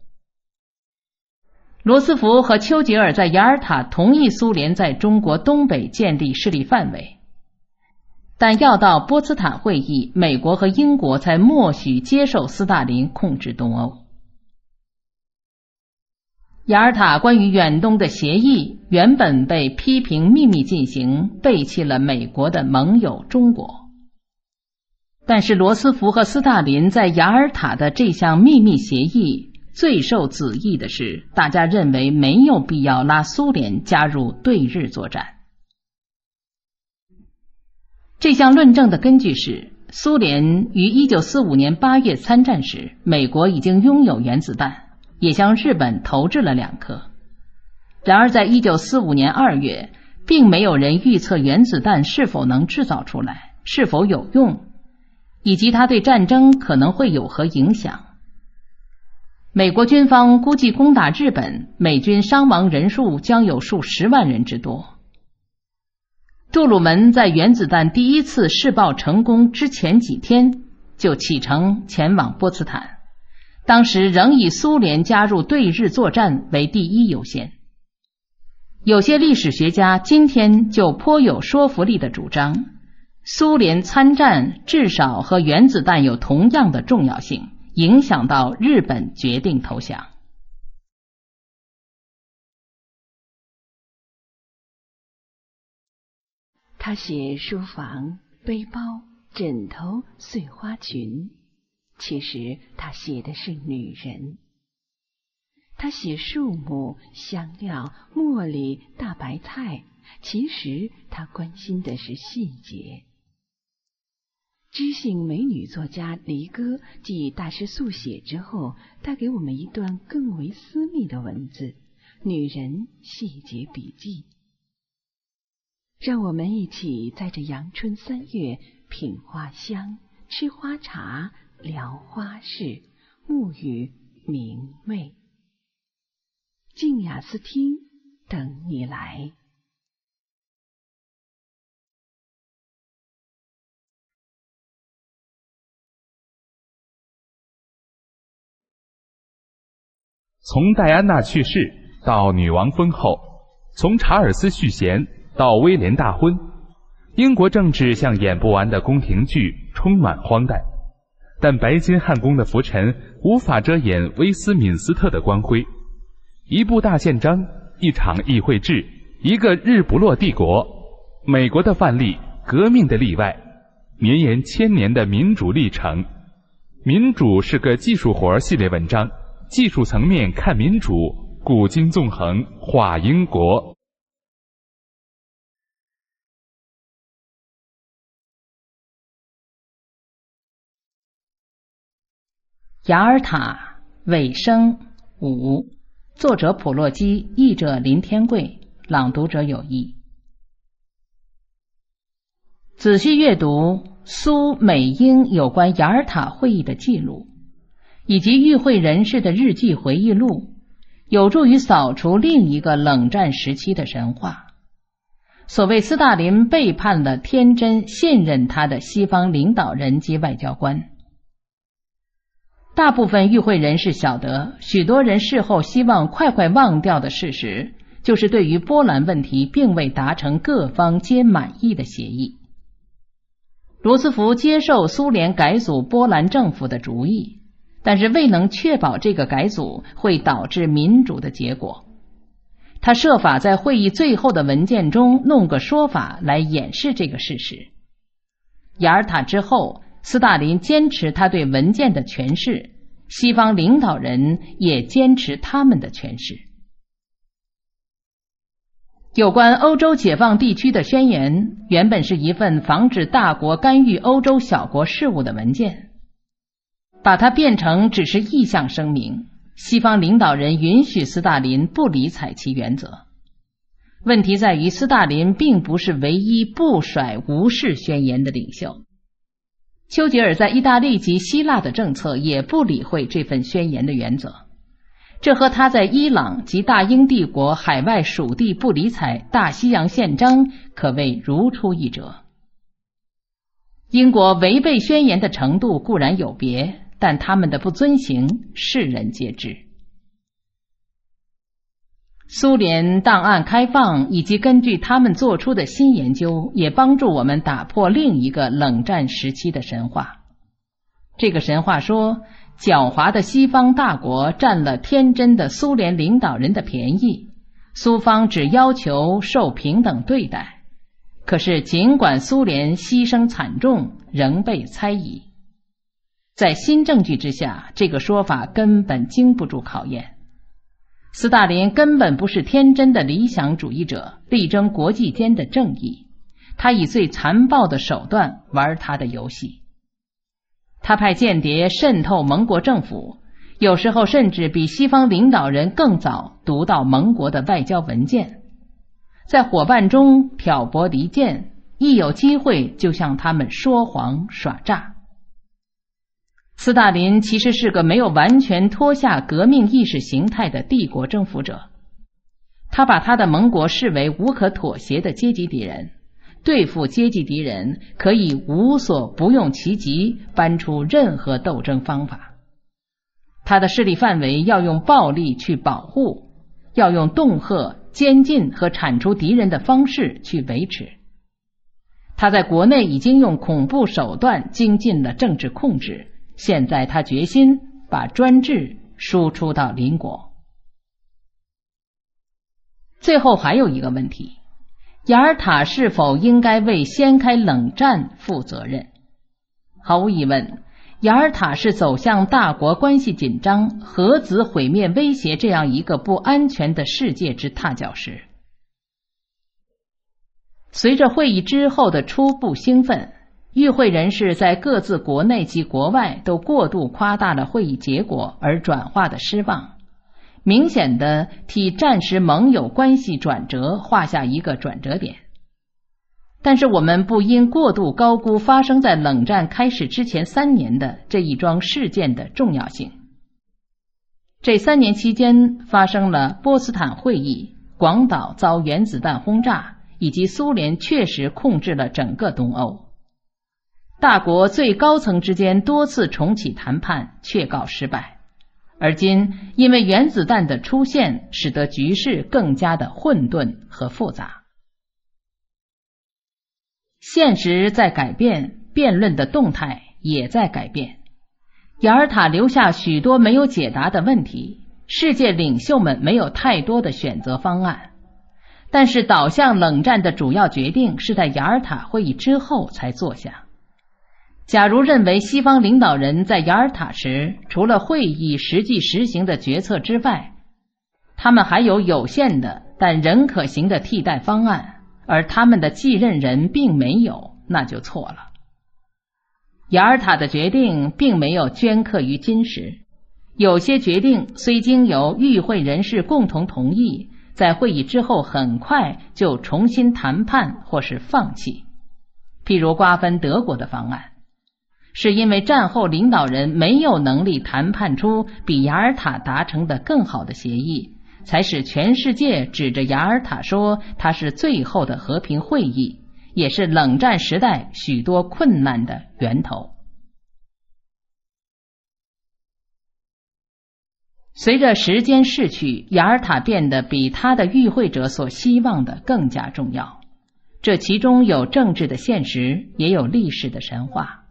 罗斯福和丘吉尔在雅尔塔同意苏联在中国东北建立势力范围，但要到波茨坦会议，美国和英国才默许接受斯大林控制东欧。雅尔塔关于远东的协议原本被批评秘密进行，背弃了美国的盟友中国。但是罗斯福和斯大林在雅尔塔的这项秘密协议，最受质疑的是大家认为没有必要拉苏联加入对日作战。这项论证的根据是，苏联于1945年8月参战时，美国已经拥有原子弹，也向日本投掷了2颗。然而在1945年2月，并没有人预测原子弹是否能制造出来，是否有用，以及它对战争可能会有何影响。美国军方估计攻打日本，美军伤亡人数将有数十万人之多。杜鲁门在原子弹第一次试爆成功之前几天就启程前往波茨坦，当时仍以苏联加入对日作战为第一优先。有些历史学家今天就颇有说服力的主张，苏联参战至少和原子弹有同样的重要性，影响到日本决定投降。他写书房、背包、枕头、碎花裙，其实他写的是女人。他写树木、香料、茉莉、大白菜，其实他关心的是细节。知性美女作家黎歌继大师速写之后，带给我们一段更为私密的文字，《女人细节笔记》。让我们一起在这阳春三月品花香、吃花茶、聊花事，沐浴明媚。静雅思听，等你来。从戴安娜去世到女王婚后，从查尔斯续弦到威廉大婚，英国政治像演不完的宫廷剧，充满荒诞。但白金汉宫的浮尘无法遮掩威斯敏斯特的光辉。一部大宪章，一场议会制，一个日不落帝国，美国的范例，革命的例外，绵延千年的民主历程。民主是个技术活系列文章，技术层面看民主，古今纵横画英国。雅尔塔尾声5，作者普洛基，译者林天贵，朗读者有意。仔细阅读苏美英有关雅尔塔会议的记录，以及与会人士的日记回忆录，有助于扫除另一个冷战时期的神话。所谓斯大林背叛了天真信任他的西方领导人及外交官。大部分与会人士晓得，许多人事后希望快快忘掉的事实，就是对于波兰问题并未达成各方皆满意的协议。罗斯福接受苏联改组波兰政府的主意，但是未能确保这个改组会导致民主的结果。他设法在会议最后的文件中弄个说法来掩饰这个事实。雅尔塔之后，斯大林坚持他对文件的诠释，西方领导人也坚持他们的诠释。有关欧洲解放地区的宣言原本是一份防止大国干预欧洲小国事务的文件，把它变成只是意向声明，西方领导人允许斯大林不理睬其原则。问题在于，斯大林并不是唯一不甩无视宣言的领袖。丘吉尔在意大利及希腊的政策也不理会这份宣言的原则，这和他在伊朗及大英帝国海外属地不理睬大西洋宪章可谓如出一辙。英国违背宣言的程度固然有别，但他们的不遵行世人皆知。苏联档案开放以及根据他们做出的新研究，也帮助我们打破另一个冷战时期的神话。这个神话说，狡猾的西方大国占了天真的苏联领导人的便宜，苏方只要求受平等对待。可是尽管苏联牺牲惨重，仍被猜疑。在新证据之下，这个说法根本经不住考验。斯大林根本不是天真的理想主义者，力争国际间的正义，他以最残暴的手段玩他的游戏。他派间谍渗透盟国政府，有时候甚至比西方领导人更早读到盟国的外交文件，在伙伴中挑拨离间，一有机会就向他们说谎耍诈。斯大林其实是个没有完全脱下革命意识形态的帝国征服者，他把他的盟国视为无可妥协的阶级敌人，对付阶级敌人可以无所不用其极，搬出任何斗争方法。他的势力范围要用暴力去保护，要用恫吓、监禁和铲除敌人的方式去维持。他在国内已经用恐怖手段精进了政治控制，现在他决心把专制输出到邻国。最后还有一个问题，雅尔塔是否应该为掀开冷战负责任？毫无疑问，雅尔塔是走向大国关系紧张、核子毁灭威胁这样一个不安全的世界之踏脚石。随着会议之后的初步兴奋，与会人士在各自国内及国外都过度夸大了会议结果而转化的失望，明显的替战时盟友关系转折画下一个转折点。但是我们不应过度高估发生在冷战开始之前3年的这一桩事件的重要性。这3年期间发生了波茨坦会议、广岛遭原子弹轰炸，以及苏联确实控制了整个东欧。大国最高层之间多次重启谈判，却告失败。而今，因为原子弹的出现，使得局势更加的混沌和复杂。现实在改变，辩论的动态也在改变。雅尔塔留下许多没有解答的问题，世界领袖们没有太多的选择方案。但是导向冷战的主要决定是在雅尔塔会议之后才做下。假如认为西方领导人在雅尔塔时，除了会议实际实行的决策之外，他们还有有限的但仍可行的替代方案，而他们的继任人并没有，那就错了。雅尔塔的决定并没有镌刻于今时，有些决定虽经由与会人士共同同意，在会议之后很快就重新谈判或是放弃。譬如瓜分德国的方案，是因为战后领导人没有能力谈判出比雅尔塔达成的更好的协议，才使全世界指着雅尔塔说它是最后的和平会议，也是冷战时代许多困难的源头。随着时间逝去，雅尔塔变得比他的与会者所希望的更加重要，这其中有政治的现实，也有历史的神话。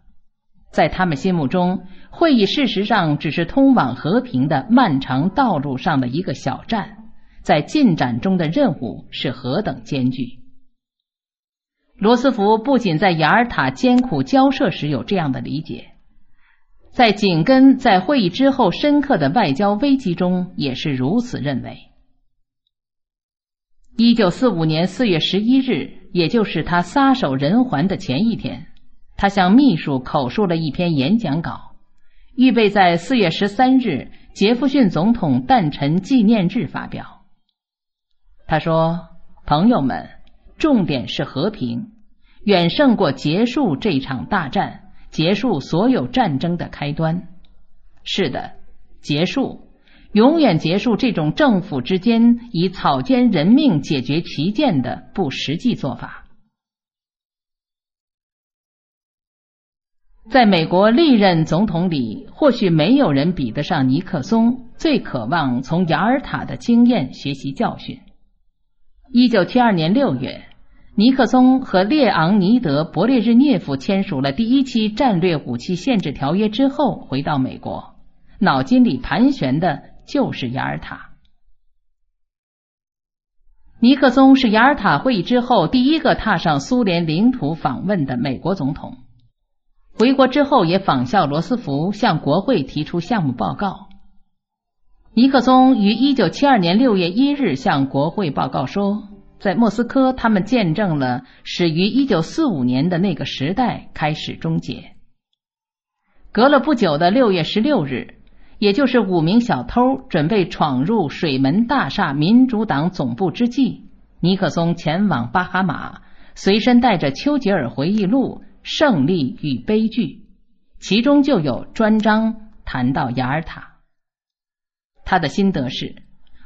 在他们心目中，会议事实上只是通往和平的漫长道路上的一个小站，在进展中的任务是何等艰巨。罗斯福不仅在雅尔塔艰苦交涉时有这样的理解，在紧跟在会议之后深刻的外交危机中也是如此认为。1945年4月11日，也就是他撒手人寰的前一天，他向秘书口述了一篇演讲稿，预备在4月13日杰弗逊总统诞辰纪念日发表。他说：朋友们，重点是和平，远胜过结束这场大战，结束所有战争的开端。是的，结束，永远结束这种政府之间以草菅人命解决旗舰的不实际做法。在美国历任总统里，或许没有人比得上尼克松最渴望从雅尔塔的经验学习教训。1972年6月，尼克松和列昂尼德·勃列日涅夫签署了第一期战略武器限制条约之后回到美国，脑筋里盘旋的就是雅尔塔。尼克松是雅尔塔会议之后第一个踏上苏联领土访问的美国总统。回国之后也仿效罗斯福向国会提出项目报告。尼克松于1972年6月1日向国会报告说，在莫斯科他们见证了始于1945年的那个时代开始终结。隔了不久的6月16日，也就是5名小偷准备闯入水门大厦民主党总部之际，尼克松前往巴哈马，随身带着丘吉尔回忆录《胜利与悲剧》，其中就有专章谈到雅尔塔。他的心得是，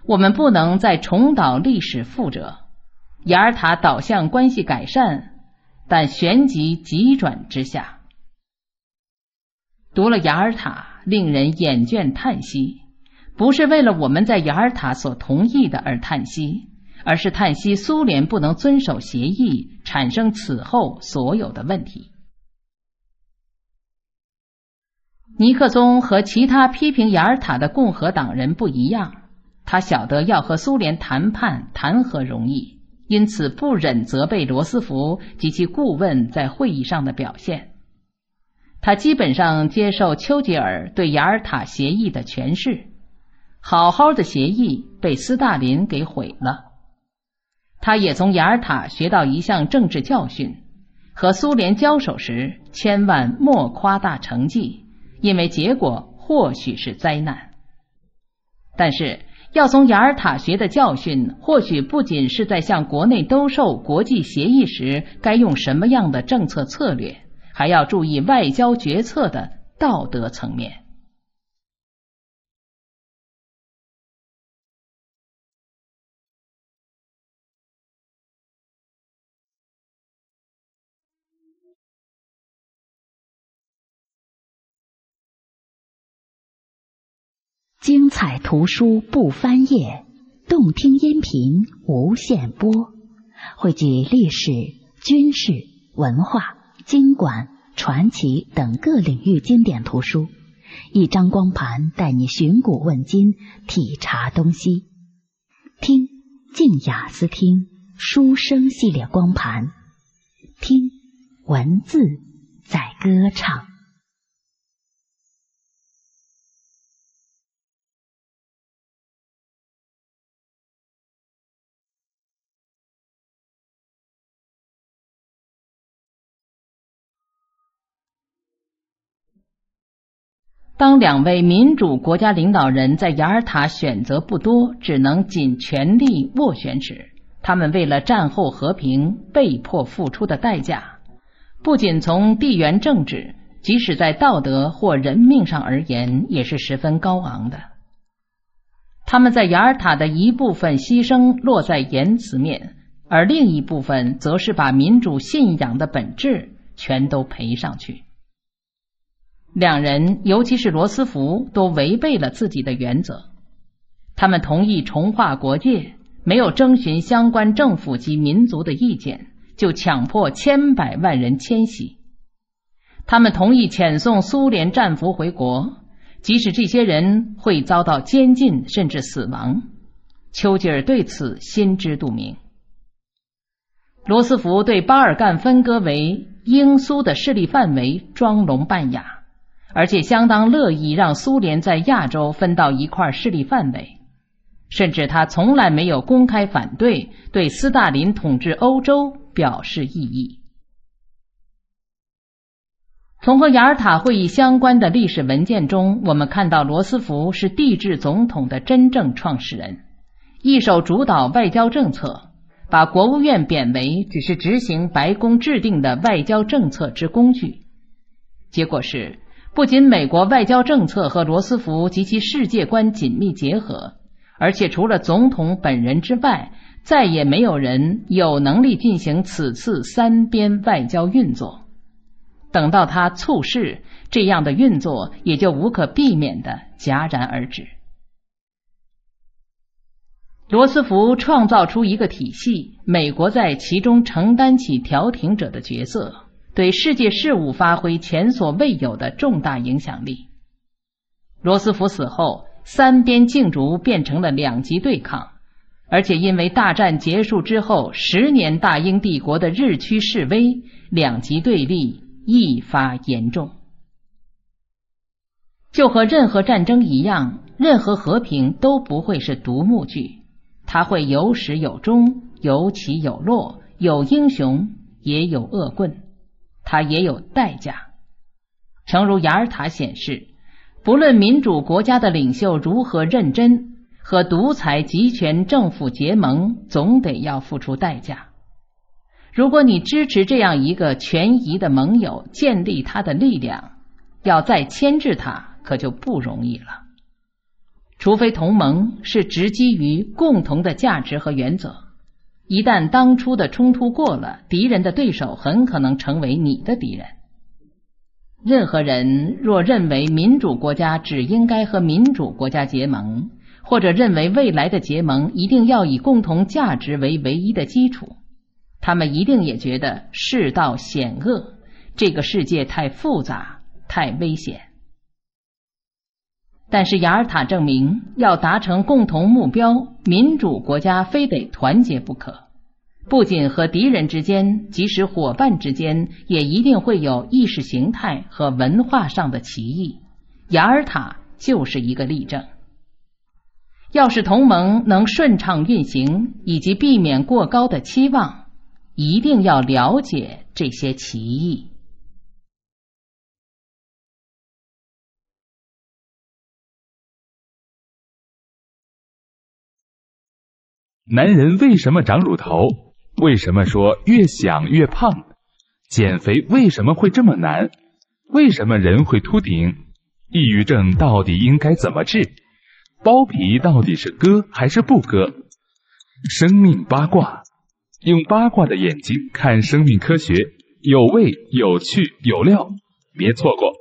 我们不能再重蹈历史覆辙。雅尔塔导向关系改善，但旋即急转直下。读了雅尔塔，令人眼倦叹息，不是为了我们在雅尔塔所同意的而叹息，而是叹息苏联不能遵守协议，产生此后所有的问题。尼克松和其他批评雅尔塔的共和党人不一样，他晓得要和苏联谈判谈何容易，因此不忍责备罗斯福及其顾问在会议上的表现。他基本上接受丘吉尔对雅尔塔协议的诠释，好好的协议被斯大林给毁了。他也从雅尔塔学到一项政治教训：和苏联交手时，千万莫夸大成绩，因为结果或许是灾难。但是要从雅尔塔学的教训，或许不仅是在向国内兜售国际协议时该用什么样的政策策略，还要注意外交决策的道德层面。精彩图书不翻页，动听音频无限播，汇聚历史、军事、文化、经管、传奇等各领域经典图书，一张光盘带你寻古问今，体察东西。听静雅思听书声系列光盘，听文字在歌唱。当两位民主国家领导人在雅尔塔选择不多，只能尽全力斡旋时，他们为了战后和平被迫付出的代价，不仅从地缘政治，即使在道德或人命上而言，也是十分高昂的。他们在雅尔塔的一部分牺牲落在言辞面，而另一部分则是把民主信仰的本质全都赔上去。两人，尤其是罗斯福，都违背了自己的原则。他们同意重划国界，没有征询相关政府及民族的意见，就强迫千百万人迁徙。他们同意遣送苏联战俘回国，即使这些人会遭到监禁甚至死亡。丘吉尔对此心知肚明。罗斯福对巴尔干分割为英苏的势力范围装聋扮哑，而且相当乐意让苏联在亚洲分到一块势力范围，甚至他从来没有公开反对，对斯大林统治欧洲表示异议。从和雅尔塔会议相关的历史文件中，我们看到罗斯福是帝制总统的真正创始人，一手主导外交政策，把国务院贬为只是执行白宫制定的外交政策之工具。结果是不仅美国外交政策和罗斯福及其世界观紧密结合，而且除了总统本人之外，再也没有人有能力进行此次三边外交运作。等到他猝逝，这样的运作也就无可避免地戛然而止。罗斯福创造出一个体系，美国在其中承担起调停者的角色，对世界事务发挥前所未有的重大影响力。罗斯福死后，三边竞逐变成了两极对抗，而且因为大战结束之后10年大英帝国的日趋式微，两极对立愈发严重。就和任何战争一样，任何和平都不会是独幕剧，它会有始有终，有起有落，有英雄也有恶棍，它也有代价。诚如雅尔塔显示，不论民主国家的领袖如何认真，和独裁集权政府结盟总得要付出代价。如果你支持这样一个权宜的盟友，建立他的力量，要再牵制他可就不容易了。除非同盟是直基于共同的价值和原则，一旦当初的冲突过了，敌人的对手很可能成为你的敌人。任何人若认为民主国家只应该和民主国家结盟，或者认为未来的结盟一定要以共同价值为唯一的基础，他们一定也觉得世道险恶，这个世界太复杂，太危险。但是雅尔塔证明，要达成共同目标，民主国家非得团结不可。不仅和敌人之间，即使伙伴之间，也一定会有意识形态和文化上的歧义。雅尔塔就是一个例证。要是同盟能顺畅运行，以及避免过高的期望，一定要了解这些歧义。男人为什么长乳头？为什么说越想越胖？减肥为什么会这么难？为什么人会秃顶？抑郁症到底应该怎么治？包皮到底是割还是不割？生命八卦，用八卦的眼睛看生命科学，有味、有趣、有料，别错过。